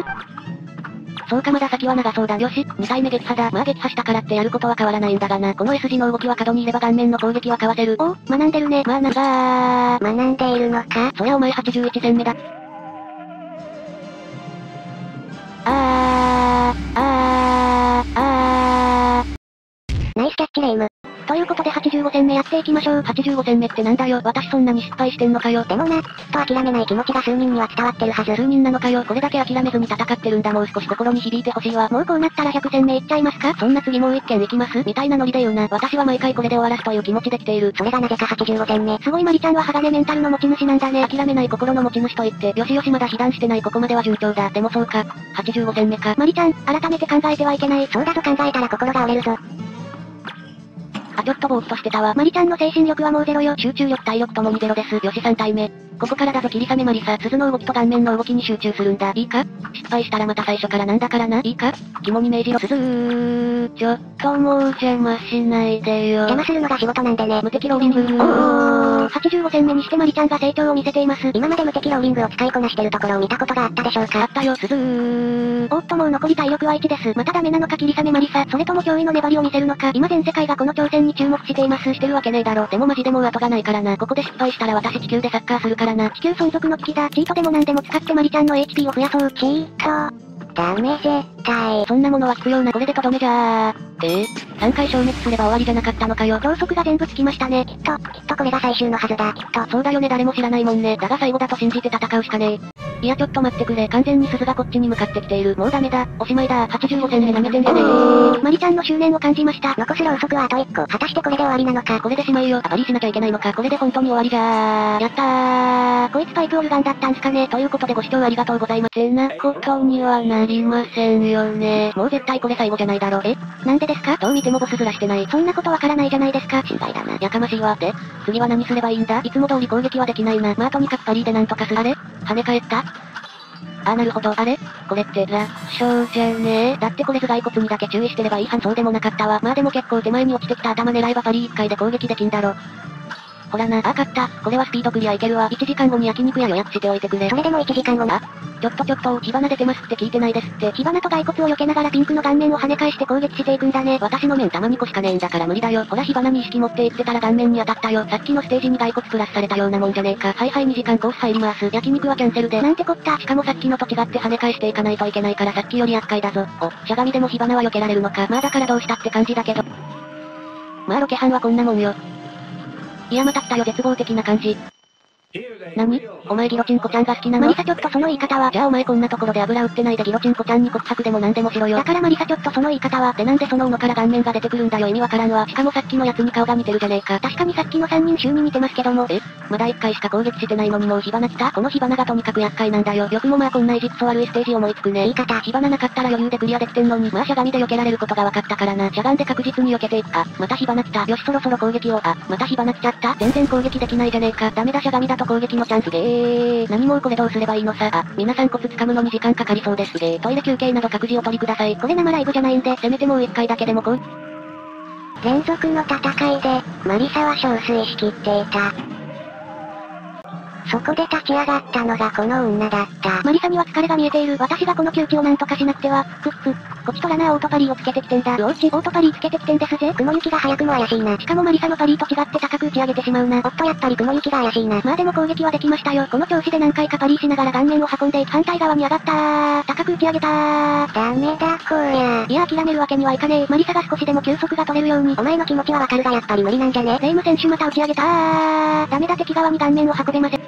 そうかまだ先は長そうだ。よし、2回目撃破だ。まあ撃破したからってやることは変わらないんだがな。この S 字の動きは角にいれば顔面の攻撃はかわせる。お、学んでるね。まあながー。学んでいるのか?そりゃお前81戦目だ。ナイスキャッチレイム。ということで85戦目やっていきましょう。85戦目ってなんだよ。私そんなに失敗してんのかよ。でもな、きっと諦めない気持ちが数人には伝わってるはず。数人なのかよ。これだけ諦めずに戦ってるんだ。もう少し心に響いてほしいわ。もうこうなったら100戦目いっちゃいますか。そんな次もう1件いきますみたいなノリで言うな。私は毎回これで終わらすという気持ちできている。それがなぜか85戦目。すごいマリちゃんは鋼メンタルの持ち主なんだね。諦めない心の持ち主と言って、よしよしまだ被弾してないここまでは順調だ。でもそうか。85戦目か。マリちゃん、改めて考えてはいけない。そうだと考えたら心が折れるぞ。ちょっとぼーっとしてたわ。マリちゃんの精神力はもうゼロよ。集中力体力ともにゼロです。よし3体目。ここからだぞ霧雨マリサ。鈴の動きと顔面の動きに集中するんだ。いいか?失敗したらまた最初からなんだからな。いいか?肝に銘じろ。鈴ー。ちょっともう邪魔しないでよ。邪魔するのが仕事なんでね。無敵ローリング。85戦目にしてマリちゃんが成長を見せています。今まで無敵ローリングを使いこなしてるところを見たことがあったでしょうか。あったよ。鈴ー。おっともう残り体力は1です。またダメなのか霧雨マリサ。それとも驚異の粘りを見せるのか。今全世界がこの挑戦に注目しています。してるわけねえだろ。でもマジでもう後がないからな。ここで失敗したら私地球でサッカーするからな。地球存続の危機だ。チートでも何でも使ってマリちゃんの HP を増やそう。チート。ダメぜ、たい。そんなものは必要なこれでとどめじゃー。で、3回消滅すれば終わりじゃなかったのかよ。ろうそくが全部つきましたね。きっとこれが最終のはずだ、きっと。そうだよね、誰も知らないもんね。だが最後だと信じて戦うしかねえ。いやちょっと待ってくれ、完全に鈴がこっちに向かってきている。もうダメだ、おしまいだ。85戦目舐めてんじゃねえ。マリちゃんの執念を感じました。残すろうそくはあと1個。果たしてこれで終わりなのか。これでしまいよ。あまりしなきゃいけないのか。これで本当に終わりじゃー。やったー。こいつパイプオルガンだったんすかね。ということでご視聴ありがとうございます。てなことにはなりませんよね。もう絶対これ最後じゃないだろ。え？なんでですか？どう見てもボスずらしてない。そんなことわからないじゃないですか。心配だな。やかましいわ。で、次は何すればいいんだ？いつも通り攻撃はできないな。まあとにかくパリーでなんとかする。あれ？跳ね返った？あ、なるほど。あれ？これって、楽勝じゃねえ。だってこれ頭蓋骨にだけ注意してればいい反。そうでもなかったわ。まあでも結構手前に落ちてきた頭狙えばパリー1回で攻撃できんだろ。ほらな。あ、勝った。これはスピードクリアいけるわ。1時間後に焼肉屋予約しておいてくれ。それでも1時間後な。ちょっと、火花出てますって聞いてないですって。火花と骸骨を避けながらピンクの顔面を跳ね返して攻撃していくんだね。私の面玉2個しかねえんだから無理だよ。ほら火花に意識持っていってたら顔面に当たったよ。さっきのステージに骸骨プラスされたようなもんじゃねえか。はいはい、2時間コース入ります。焼肉はキャンセルで。なんてこった。しかもさっきのと違って跳ね返していかないといけないからさっきより厄介だぞ。お、しゃがみでも火花は避けられるのか。まあだからどうしたって感じだけど。まあロケハンはこんなもんよ。いやまた来たよ、絶望的な感じ。何？お前ギロチンコちゃんが好きなの？マリサちょっとその言い方は。じゃあお前こんなところで油売ってないでギロチンコちゃんに告白でもなんでもしろよ。だからマリサちょっとその言い方は。でなんでその斧から顔面が出てくるんだよ、意味わからんわ。しかもさっきのやつに顔が似てるじゃねえか。確かにさっきの3人衆に似てますけども。え？まだ1回しか攻撃してないのにもう火花来た？この火花がとにかく厄介なんだよ。よくもまあこんな意地くそ悪いステージ思いつくね。言い方。火花なかったら余裕でクリアできてんのに。まあしゃがみで避けられることが分かったからな。しゃがんで確実に避けていくか。また火花来た。よしそろそろ攻撃を。あ、また火花来ちゃった。全然攻撃できないじゃねえか。ダメだ、しゃがみだと攻撃のチャンス。何もうこれどうすればいいのさ。あ、皆さんコツ掴むのに時間かかりそうです。トイレ休憩など各自お取りください。これ生ライブじゃないんで、せめてもう1回だけでもこう。連続の戦いで、マリサは憔悴しきっていた。そこで立ち上がったのがこの女だった。マリサには疲れが見えている。私がこの窮地をなんとかしなくては。こちとらなあ、オートパリーをつけてきてんだ。うおち、オートパリーつけてきてんですぜ。雲行きが早くも怪しいな。しかもマリサのパリーと違って高く打ち上げてしまうな。おっとやっぱり雲行きが怪しいな。まあでも攻撃はできましたよ。この調子で何回かパリーしながら顔面を運んでいく。反対側に上がったー。高く打ち上げたー。ダメだこりゃ。いや諦めるわけにはいかねえ。マリサが少しでも休息が取れるように。お前の気持ちはわかるがやっぱり無理なんじゃね。レイム選手また打ち上げたー。ダメだ、敵側に顔面を運べません。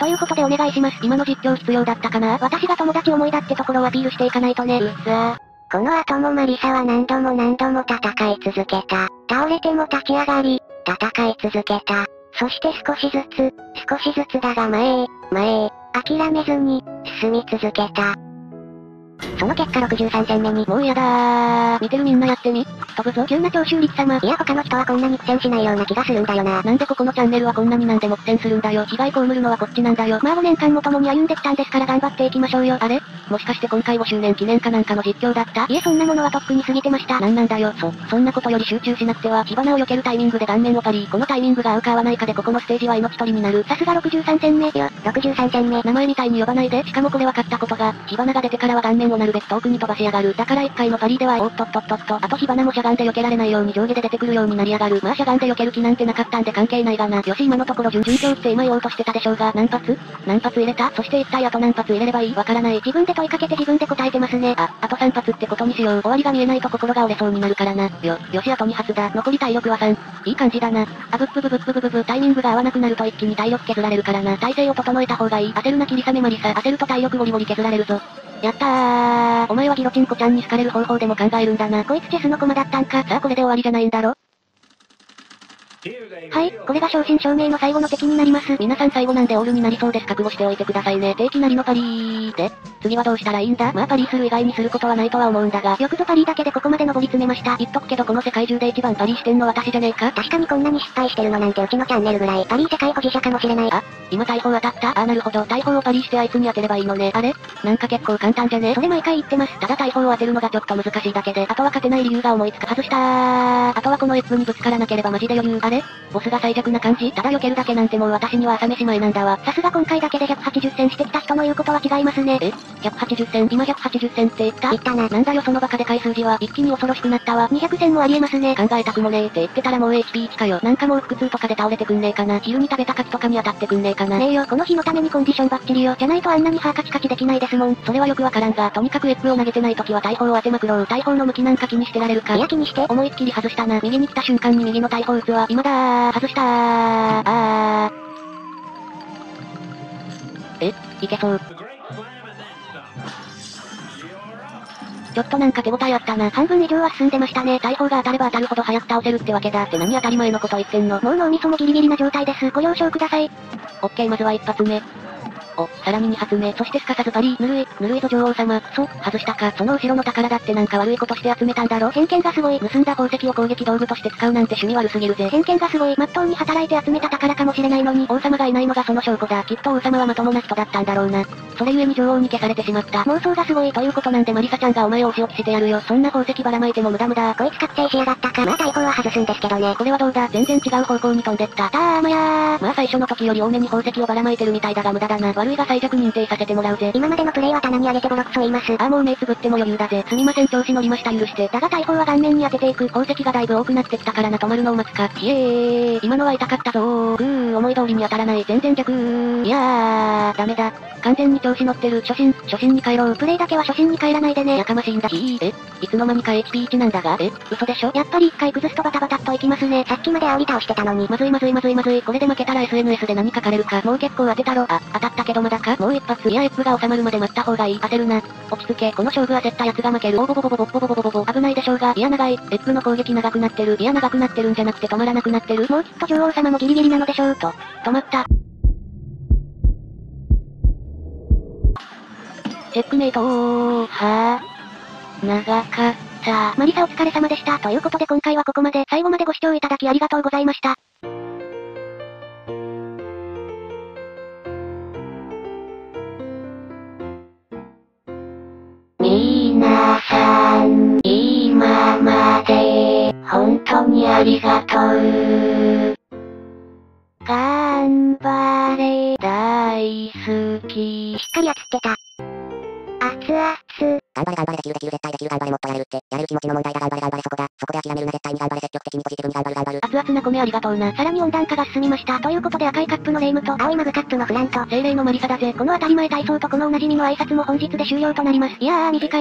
ということでお願いします。今の実況必要だったかな？私が友達思いだってところをアピールしていかないとね。うっさー。この後もマリサは何度も戦い続けた。倒れても立ち上がり、戦い続けた。そして少しずつだが前へ、諦めずに、進み続けた。その結果63戦目に。もうやだー。見てるみんなやってみ。飛ぶぞ。急な長州力様。いや他の人はこんなに苦戦しないような気がするんだよな。なんでここのチャンネルはこんなになんでも苦戦するんだよ。被害被るのはこっちなんだよ。まあ5年間も共に歩んできたんですから頑張っていきましょうよ。あれ？もしかして今回5周年記念かなんかの実況だった？いえそんなものはとっくに過ぎてました。なんなんだよ。そんなことより集中しなくては。火花を避けるタイミングで顔面をパリー。このタイミングが合うか合わないかでここのステージは命取りになる。さすが63戦目。よ、63戦目。名前みたいに呼ばないで。しかもこれは勝ったことが、火花が出てからは顔面をなるべく遠くに飛ばしやがる。だから1回のパリーでは、おっとっとっとっと。あと火花もしゃがんで避けられないように上下で出てくるようになりやがる。まあしゃがんで避ける気なんてなかったんで関係ないがな。よし今のところ順調って今言おうとしてたでしょうが、何発入れた？そして一体あと何発入れればいい？わからない。自分で問いかけて自分で答えてますね。あと3発ってことにしよう。終わりが見えないと心が折れそうになるからな。よしあと2発だ。残り体力は3。いい感じだな。あぶっぷぶぶっぷぶぶぶ。タイミングが合わなくなると一気に体力削られるからな。体勢を整えた方がいい。焦るな霧雨マリサ。焦ると体力ゴリゴリ削られるぞ。やったー。お前はギロチンコちゃんに好かれる方法でも考えるんだな。こいつチェスの駒だったんか。さあこれで終わりじゃないんだろ。はい、これが正真正銘の最後の敵になります。皆さん最後なんでオールになりそうです。覚悟しておいてくださいね。定期なりのパリーで、次はどうしたらいいんだ？まあパリーする以外にすることはないとは思うんだが、よくぞパリーだけでここまで登り詰めました。言っとくけどこの世界中で一番パリーしてんの私じゃねえか？確かにこんなに失敗してるのなんてうちのチャンネルぐらい。パリー世界保持者かもしれない。あ、今大砲当たった。あ、なるほど。大砲をパリーしてあいつに当てればいいのね。あれ？なんか結構簡単じゃね？それ毎回言ってます。ただ大砲を当てるのがちょっと難しいだけで、あとは勝てない理由が思いつく。外したー。あとはこの越風にぶつからなければマジで余裕。ボスが最弱な感じ。ただ避けるだけなんてもう私には朝飯前なんだわ。さすが今回だけで180戦してきた人の言うことは違いますね。え？ 180戦。今180戦って言った?言ったな。なんだよそのバカでかい数字は。一気に恐ろしくなったわ。200戦もありえますね。考えたくもねえって言ってたらもう HP1 かよ。なんかもう腹痛とかで倒れてくんねえかな。昼に食べた柿とかに当たってくんねえかな。ねえよ。この日のためにコンディションバッチリよ。じゃないとあんなに歯カチカチできないですもん。それはよくわからんが、とにかくエッグを投げてない時は大砲を当てまくろう。大砲の向きなんか気にしてられるか。いや気にして。思いっきり外したな。右に来た瞬間に右の大砲撃つわ。今だー。外したー。あー。いけそう。ちょっとなんか手応えあったな。半分以上は進んでましたね。大砲が当たれば当たるほど早く倒せるってわけだ。って何当たり前のこと言ってんの。もう脳みそもギリギリな状態です。ご了承ください。オッケー、まずは一発目。お、さらに二発目。そしてすかさずバリー。ぬるいぞ女王様。そう、外したか。その後ろの宝だってなんか悪いことして集めたんだろ。偏見がすごい。盗んだ宝石を攻撃道具として使うなんて趣味悪すぎるぜ。偏見がすごい。真っ当に働いて集めた宝かもしれないのに、王様がいないのがその証拠だ。きっと王様はまともな人だったんだろうな。それゆえに女王に消されてしまった。妄想がすごい。ということなんでマリサちゃんがお前をお仕置きしてやるよ。そんな宝石ばらまいても無駄無駄。こいつ確定しやがったか。まあ大砲は外すんですけどね。これはどうだ。全然違う方向に飛んでった。まあ最初の時より多めに宝石をばらまいてるみたいだが無駄だな。悪いが最弱認定させてもらうぜ。今までのプレイは棚に上げてボロクソ言います。ああもう目つぶっても余裕だぜ。すみません調子乗りました許して。だが大砲は顔面に当てていく。宝石がだいぶ多くなってきたからな。止まるのを待つか。ひえー。今のは痛かったぞー。ぐー。思い通りに当たらない。全然逆ー。いやー。ダメだ。完全に調子乗ってる。初心に帰ろう。プレイだけは初心に帰らないでね。やかましいんだ。いつの間にか HP1 なんだが。嘘でしょ。やっぱり一回崩すとバタバタっといきますね。さっきまで煽り倒してたのに。まずい。これで負けたら SNS で何書かれるか。もう結構当てたろ。あ、当たったけどまだか。もう一発。いやエッグが収まるまで待った方がいい。焦るな。落ち着け。この勝負焦ったやつが負ける。おぼぼぼぼぼぼぼぼぼぼぼぼ。危ないでしょうが。いや長い。エッグの攻撃長くなってる。いや長くなってるんじゃなくて止まらなくなってる。もうきっと女王様もギリギリなのでしょう。と。止まった。チェックメイトー。はぁ。長かった。マリサお疲れ様でした。ということで今回はここまで。最後までご視聴いただきありがとうございました。みなさん、今まで、本当にありがとう。頑張れ、大好き。しっかりやってた。熱々。頑張れ、できる、頑張れ、もっとやれるって。やれる気持ちの問題だ、頑張れ、そこで諦めるな、絶対に頑張れ、積極的にポジティブに頑張る。熱々な米ありがとうな。さらに温暖化が進みました。ということで赤いカップのレイムと、青いマグカップのフランと、精霊のマリサだぜ。この当たり前体操とこのおなじみの挨拶も本日で終了となります。いやー、短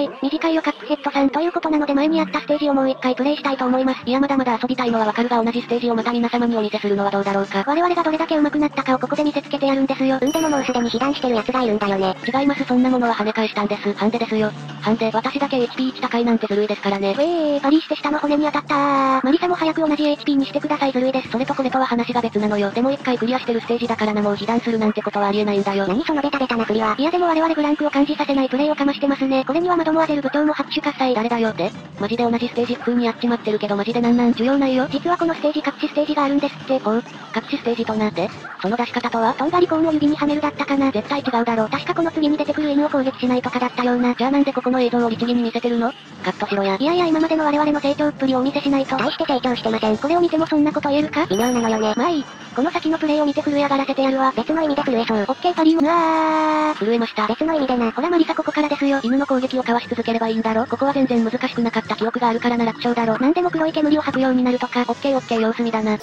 いよカップヘッドさんということなので前にやったステージをもう一回プレイしたいと思います。いや、まだまだ遊びたいのはわかるが同じステージをまた皆様にお見せするのはどうだろうか。我々がどれだけ上手くなったかをここで見せつけてやるんですよ。でももうすでに被弾してる奴がいるんだよね。違います、そんなものは跳ね返したんです。ハンデですよ。ハンデ、私だけ HP1 高いなんてずるいですからね。パリーして下の骨に当たったー。マリサも早く同じ HP にしてください、ずるいです。それとこれとは話が別なのよ。でも一回クリアしてるステージだからな、もう被弾するなんてことはありえないんだよ。何そのベタベタな振りは。いやでも我々ブランクを感じさせないプレイをかましてますね。これにはマドモアゼル部長も拍手喝采。誰だよ。で、マジで同じステージ普通にやっちまってるけどマジでなん需要ないよ。実はこのステージ隠しステージがあるんですって。ほう、隠しステージとなって、その出し方とはとんがりコーンを指にはめるだったかな。絶対違うだろう。確かこの次に出てくる犬を攻撃しないとかだったような。じゃあなんでここの映像を律儀に見せてるの？カットしろや。いやいや今までの我々の成長っぷりをお見せしないと。大して成長してません。これを見てもそんなこと言えるか？微妙なのよね。まあいい。この先のプレイを見て震え上がらせてやるわ。別の意味で震えそう。オッケーパリー。うわー。震えました。別の意味でな。ほらマリサここからですよ。犬の攻撃をかわし続ければいいんだろ。ここは全然難しくなかった記憶があるからな楽勝だろ。なんでも黒い煙を吐くようになるとか。オッケー様子見だな。ね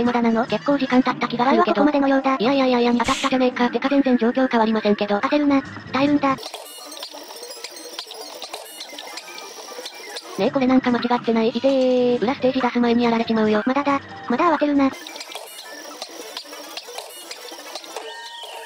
えまだなの？結構時間経った気がするけど。ここまでのようだ。いや当たったじゃねえか。てか全然状況変わりませんけど。焦るな。耐えるんだ。ねえこれなんか間違ってない。いてー。裏ステージ出す前にやられちまうよ。まだ慌てるな。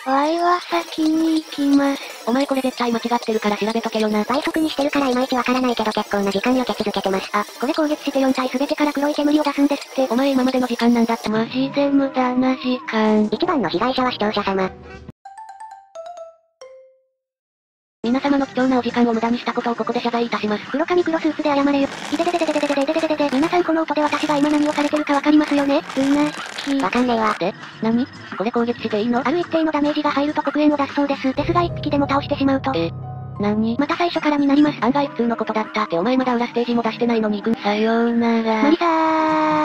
わいは先に行きます。お前これ絶対間違ってるから調べとけよな。倍速にしてるからいまいちわからないけど結構な時間避け続けてます。あ、これ攻撃して4体全てから黒い煙を出すんですって。お前今までの時間なんだってマジで無駄な時間。一番の被害者は視聴者様。皆様の貴重なお時間を無駄にしたことをここで謝罪いたします。黒髪黒スーツで謝れよ。いでででででででででででで。皆さんこの音で私が今何をされてるかわかりますよね。うなき。わかんねえわ。で、何？これ攻撃していいの？ある一定のダメージが入ると黒煙を出すそうです。ですが一匹でも倒してしまうと。また最初からになります。案外普通のことだったってお前まだ裏ステージも出してないのに行く。さようなら。マリサ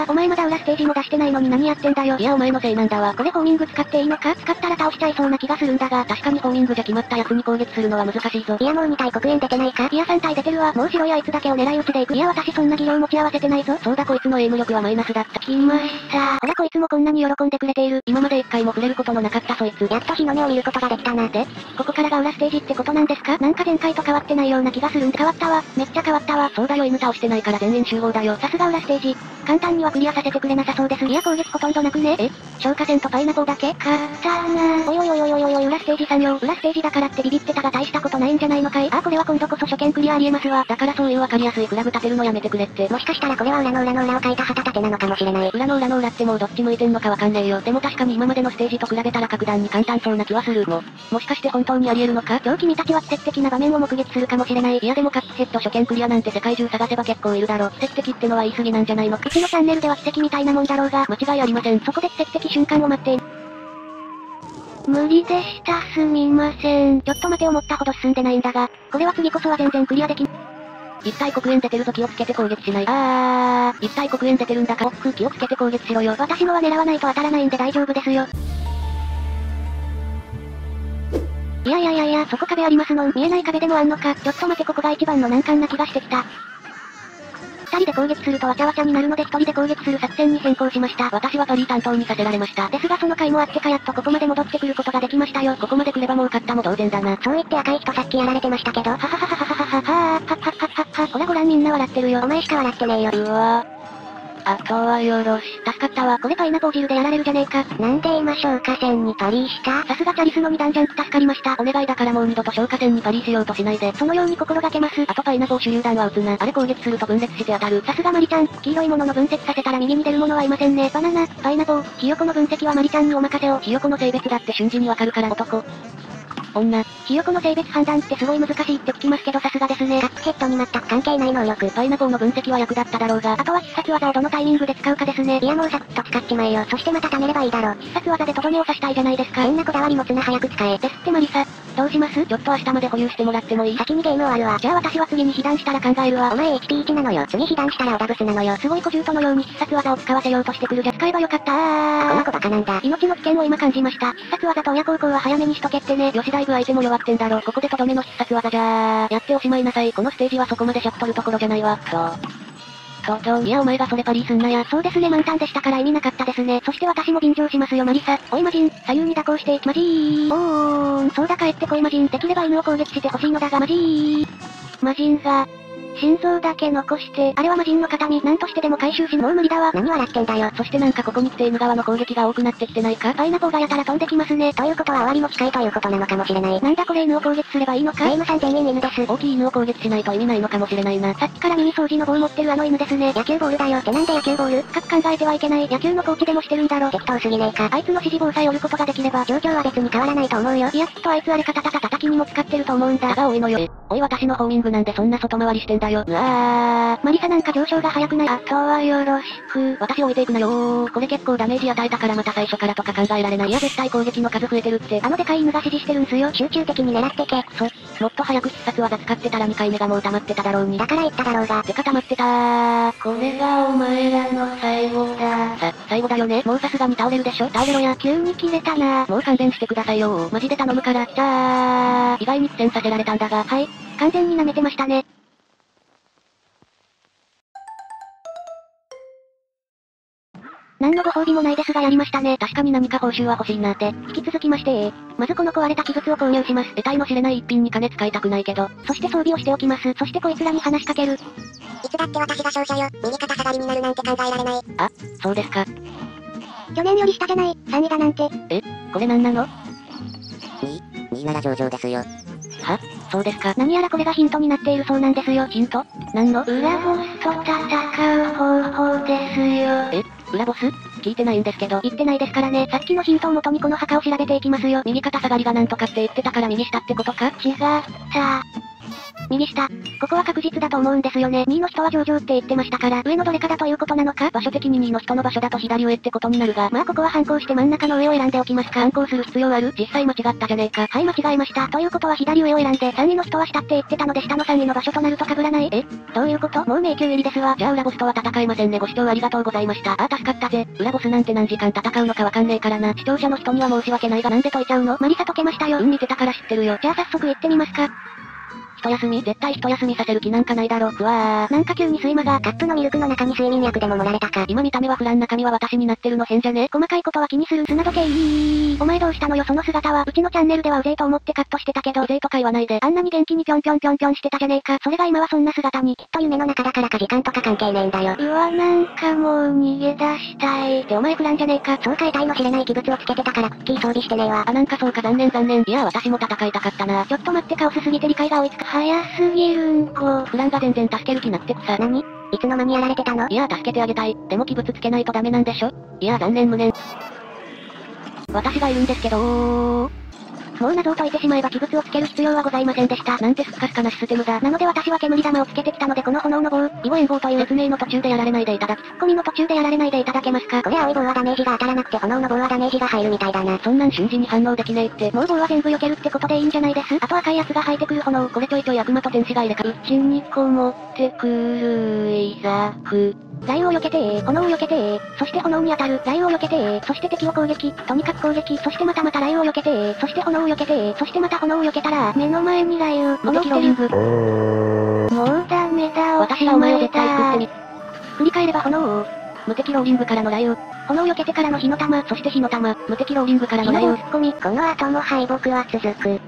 ー。お前まだ裏ステージも出してないのに何やってんだよ。いやお前のせいなんだわ。これホーミング使っていいのか？使ったら倒しちゃいそうな気がするんだが。確かにホーミングじゃ決まったやつに攻撃するのは難しいぞ。いやもう2体黒煙出てないか？いや3体出てるわ。もう白いあいつだけを狙い撃ちでいく。いや私そんな技量持ち合わせてないぞ。そうだこいつのエイム力はマイナスだった。きました。ほらこいつもこんなに喜んでくれている。今まで一回も触れることのなかったそいつ。やっと日の目を見ることができたな。で、ここからが裏ステージってことなんですか？なんか前回と変わってないような気がするんだ。変わったわ。めっちゃ変わったわ。そうだよ犬倒してないから全員集合だよ。さすが裏ステージ。簡単にはクリアさせてくれなさそうです。いや攻撃ほとんどなくね。え？消火栓とパイナポーだけ？かったな。おいおいおいおいおいおいおい裏ステージさんよ。裏ステージだからってビビってたが大したことないんじゃないのかい？あこれは今度こそ初見クリアありえますわ。だからそういうわかりやすいフラグ立てるのやめてくれって。もしかしたらこれは裏の裏の裏を書いた旗立てなのかもしれない。裏の裏の裏ってもうどっち向いてんのかわかんねえよ。でも確かに今までのステージと比べたら格段に簡単そうな気はする。もしかして本当にありえるのか？今日君たちは奇跡的な場面を目撃するかもしれない。いやでもカップヘッド初見クリアなんて世界中探せば結構いるだろ。奇跡的ってのは言い過ぎなんじゃないの？うちのチャンネルでは奇跡みたいなもんだろうが間違いありません。そこで奇跡的瞬間を待ってい無理でしたすみません。ちょっと待て思ったほど進んでないんだが、これは次こそは全然クリアできん。一体黒煙出てると気をつけて攻撃しない。あー、一体黒煙出てるんだから気をつけて攻撃しろよ。私のは狙わないと当たらないんで大丈夫ですよ。いやいやいやいや、そこ壁ありますのん。見えない壁でもあんのか。ちょっと待てここが一番の難関な気がしてきた。二人で攻撃するとわちゃわちゃになるので一人で攻撃する作戦に変更しました。私はガリー担当にさせられました。ですがその甲斐もあってかやっとここまで戻ってくることができましたよ。ここまで来ればもう勝ったも同然だな。そう言って赤い人さっきやられてましたけど。ははははははははははは。ほらご覧みんな笑ってるよ。お前しか笑ってねえよ。うわぁ。あとはよろし。助かったわ。これパイナポー汁でやられるじゃねえか。なんで今消火栓にパリーした？さすがチャリスの二段ジャンプ助かりました。お願いだからもう二度と消火栓にパリーしようとしないで。そのように心がけます。あとパイナポー手榴弾は撃つな。あれ攻撃すると分裂して当たる。さすがマリちゃん。黄色いものの分析させたら右に出るものはいませんね。バナナ、パイナポー、ひよこの分析はマリちゃんにお任せを。ひよこの性別だって瞬時にわかるから男。女。ひよこの性別判断ってすごい難しいって聞きますけどさすがですね。カップヘッドに全く関係ない能力。パイナポーの分析は役立っただろうが。あとは必殺技をどのタイミングで使うかですね。いやもうサクッと使っちまえよ。そしてまた貯めればいいだろ。必殺技でとどめを刺したいじゃないですか。変なこだわり持つな早く使え。ですってマリサ。どうします？ちょっと明日まで保有してもらってもいい？先にゲーム終わるわ。じゃあ私は次に被弾したら考えるわ。お前 HP1 なのよ。次被弾したらオダブスなのよ。すごい小獣とのように必殺技を使わせようとしてくるじゃ。使えばよかった。この子バカなんだ。命の危険を今感じました。必殺技と親孝行は早めにしとけってね。よしだいぶ相手も弱ってんだろ。ここでとどめの必殺技じゃー。やっておしまいなさい。このステージはそこまで尺取るところじゃないわ。いやお前がそれパリーすんなや。そうですね満タンでしたから意味なかったですね。そして私も便乗しますよマリサ。おいマジン、左右に蛇行して、マジー。おーん、そうだ帰ってこいマジン。できれば犬を攻撃してほしいのだがマジー。マジンが、心臓だけ残して、あれは魔人の形見、なんとしてでも回収し、もう無理だわ。何笑ってんだよ。そしてなんかここに来て N 側の攻撃が多くなってきてないか？パイナポーがやたら飛んできますね。ということは終わりも近いということなのかもしれない。なんだこれ N を攻撃すればいいのか？ゲームさん全員犬です。大きい犬を攻撃しないと意味ないのかもしれないな。さっきから耳掃除の棒を持ってるあの犬ですね。野球ボールだよ。ってなんで野球ボール？深く考えてはいけない。野球のコーチでもしてるんだろ。適当すぎねえか。あいつの指示棒さえ折ることができれば、状況は別に変わらないと思うよ。いやきっとあいつあれ肩たたたたきにも使ってると思うんだ。が多いのよ。おい私のホーミングなんでそんな外回りしてんだよ。うわー。マリサなんか上昇が早くない？あとはよろしく。私置いていくなよー。これ結構ダメージ与えたからまた最初からとか考えられない。いや絶対攻撃の数増えてるって。あのでかい犬が指示してるんすよ。集中的に狙ってけ。くそ。もっと早く必殺技使ってたら2回目がもう溜まってただろうに。だから言っただろうが。てか溜まってたー。これがお前らの最後だ。最後だよね。もうさすがに倒れるでしょ。倒れろや。急に切れたなー。もう勘弁してくださいよー。マジで頼むから。じゃー。意外に苦戦させられたんだが。はい。完全に舐めてましたね。何のご褒美もないですがやりましたね。確かに何か報酬は欲しいなって。引き続きましてまずこの壊れた器物を購入します。得体の知れない一品に金使いたくないけど。そして装備をしておきます。そしてこいつらに話しかける。いつだって私が勝者よ。右肩下がりになるなんて考えられない。あ、そうですか。去年より下じゃない。3位だなんて。え、これなんなの？2なら上々ですよ。は？そうですか。何やらこれがヒントになっているそうなんですよ。ヒント？何の？裏ボスと戦う方法ですよ。え？裏ボス？聞いてないんですけど。言ってないですからね。さっきのヒントを元にこの墓を調べていきますよ。右肩下がりがなんとかって言ってたから右下ってことか？違った。右下。ここは確実だと思うんですよね。2位の人は上々って言ってましたから、上のどれかだということなのか。場所的に2位の人の場所だと左上ってことになるが、まあここは反抗して真ん中の上を選んでおきますか。反抗する必要ある？実際間違ったじゃねえか。はい、間違えました。ということは左上を選んで、3位の人は下って言ってたので下の3位の場所となると被らない？え？どういうこと？もう迷宮入りですわ。じゃあ裏ボスとは戦えませんね。ご視聴ありがとうございました。あー助かったぜ。裏ボスなんて何時間戦うのかわかんねえからな。視聴者の人には申し訳ないがなんで解いちゃうの？マリサ解けましたよ。うん、見てたから知ってるよ。じゃあ早速行ってみますか。一休み？絶対一休みさせる気なんかないだろ。ふわー。なんか急に睡魔が。カップのミルクの中に睡眠薬でも盛られたか。今見た目はフラン、中身は私になってるの変じゃね？細かいことは気にする砂時計。お前どうしたのよその姿は。うちのチャンネルではうぜえと思ってカットしてたけど。うぜえとか言わないで。あんなに元気にぴょんぴょんぴょんぴょんしてたじゃねえか。それが今はそんな姿に。きっと夢の中だからか時間とか関係ねえんだよ。うわなんかもう逃げ出したい。ってお前フランじゃねえか。そうか得体の知れない器物をつけてたからクッキー装備してねえわ。あなんかそうか残念。いや私も戦いたかったな。ちょっと待ってカオスすぎて理解が追いつく。早すぎるんこ。フランが全然助ける気なくて草。何？いつの間にやられてたの？いや助けてあげたい。でも器物つけないとダメなんでしょ？いや残念無念。私がいるんですけどー。もう謎を解いてしまえば器物をつける必要はございませんでした。なんてすっかすかなシステムだ。なので私は煙玉をつけてきたのでこの炎の棒、囲碁炎棒という説明の途中でやられないでいただき、ツッコミの途中でやられないでいただけますか。これ青い棒はダメージが当たらなくて炎の棒はダメージが入るみたいだな。そんなん瞬時に反応できねえって。もう棒は全部避けるってことでいいんじゃないです。あと赤いやつが入ってくる炎、これちょいと悪魔と天使が入れか。うちにこもってくるいざく。雷を避けてー、炎を避けてー、そして炎に当たる、雷を避けてー、そして敵を攻撃、とにかく攻撃、そしてまた雷を避けてー、そして炎を避けてー、そしてまた炎を避けたら、目の前に雷雨、炎ってる。もうダメだ、私がお前を絶対救ってみ。振り返れば炎を、無敵ローリングからの雷雨、炎を避けてからの火の玉、そして火の玉、無敵ローリングからの雷雨、突っ込み、この後も敗北は続く。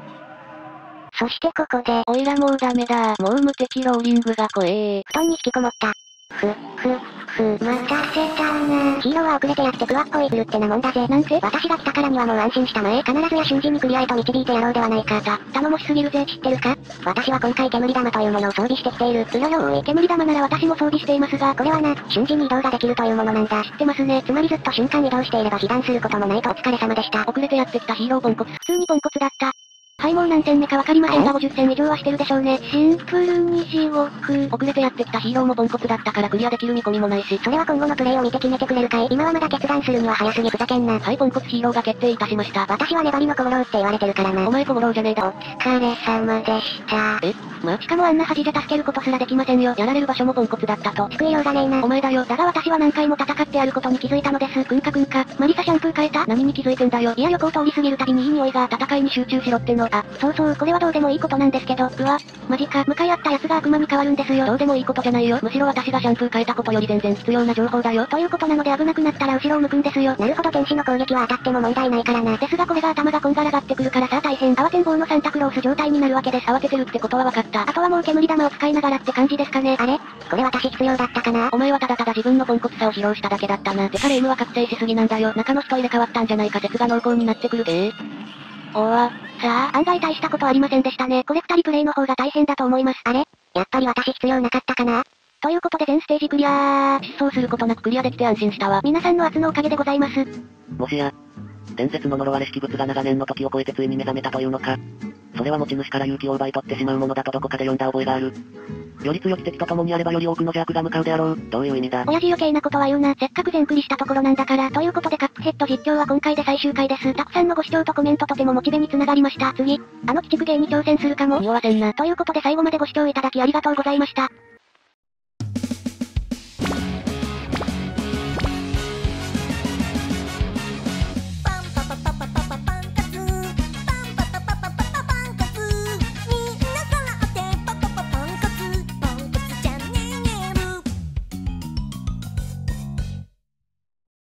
そしてここで、おいらもうダメだ、もう無敵ローリングが怖え。布団に引きこもった。待たせたな。ヒーローは遅れてやってクワッポイズルってなもんだぜ。なんて私が来たからにはもう安心したまえ。必ずや瞬時にクリアへと導いてやろうではないか。頼もしすぎるぜ。知ってるか？私は今回煙玉というものを装備してきている。うろろおい。煙玉なら私も装備していますが、これはな、瞬時に移動ができるというものなんだ。知ってますね。つまりずっと瞬間移動していれば被弾することもないとお疲れ様でした。遅れてやってきたヒーローポンコツ。普通にポンコツだった。はいもう何戦目かわかりませんが50戦以上はしてるでしょうね。シンプルに地獄。遅れてやってきたヒーローもポンコツだったからクリアできる見込みもないし。それは今後のプレイを見て決めてくれるかい。今はまだ決断するには早すぎふざけんな。はいポンコツヒーローが決定いたしました。私は粘りの小五郎って言われてるからな。お前小五郎じゃねえだ。お疲れ様でした。え？まあ、しかもあんな恥じゃ助けることすらできませんよ。やられる場所もポンコツだったと。救いようがねえな。お前だよ。だが私は何回も戦ってやることに気づいたのです。くんか。マリサシャンプー変えた？何に気づいてんだよ。いや横を通り過ぎるたびにいい匂いが。戦いに集中しろっての。あ、そう、これはどうでもいいことなんですけど、うわ、マジか、向かい合った奴が悪魔に変わるんですよ。どうでもいいことじゃないよ。むしろ私がシャンプー変えたことより全然必要な情報だよ。ということなので危なくなったら後ろを向くんですよ。なるほど天使の攻撃は当たっても問題ないからな。ですがこれが頭がこんがらがってくるからさあ大変。慌てんぼうのサンタクロース状態になるわけです。慌ててるってことは分かった。あとはもう煙玉を使いながらって感じですかね。あれ？これ私必要だったかな？お前はただただ自分のポンコツさを披露しただけだったな。てかレイムは覚醒しすぎなんだよ。中の人入れ替わったんじゃないか説が濃厚になってくるで。おわ。さあ、案外大したことありませんでしたね。これ2人プレイの方が大変だと思います。あれ？やっぱり私必要なかったかな？ということで全ステージクリアー。失踪することなくクリアできて安心したわ。皆さんの圧のおかげでございます。もしや、伝説の呪われし器物が長年の時を超えてついに目覚めたというのか。それは持ち主から勇気を奪い取ってしまうものだとどこかで読んだ覚えがある。より強き敵と共にやればより多くの邪悪が向かうであろう。どういう意味だ。親父余計なことは言うな。せっかく全クリしたところなんだから。ということでカップヘッド実況は今回で最終回です。たくさんのご視聴とコメントとてもモチベに繋がりました。次、あの鬼畜芸に挑戦するかも。匂わせんな。ということで最後までご視聴いただきありがとうございました。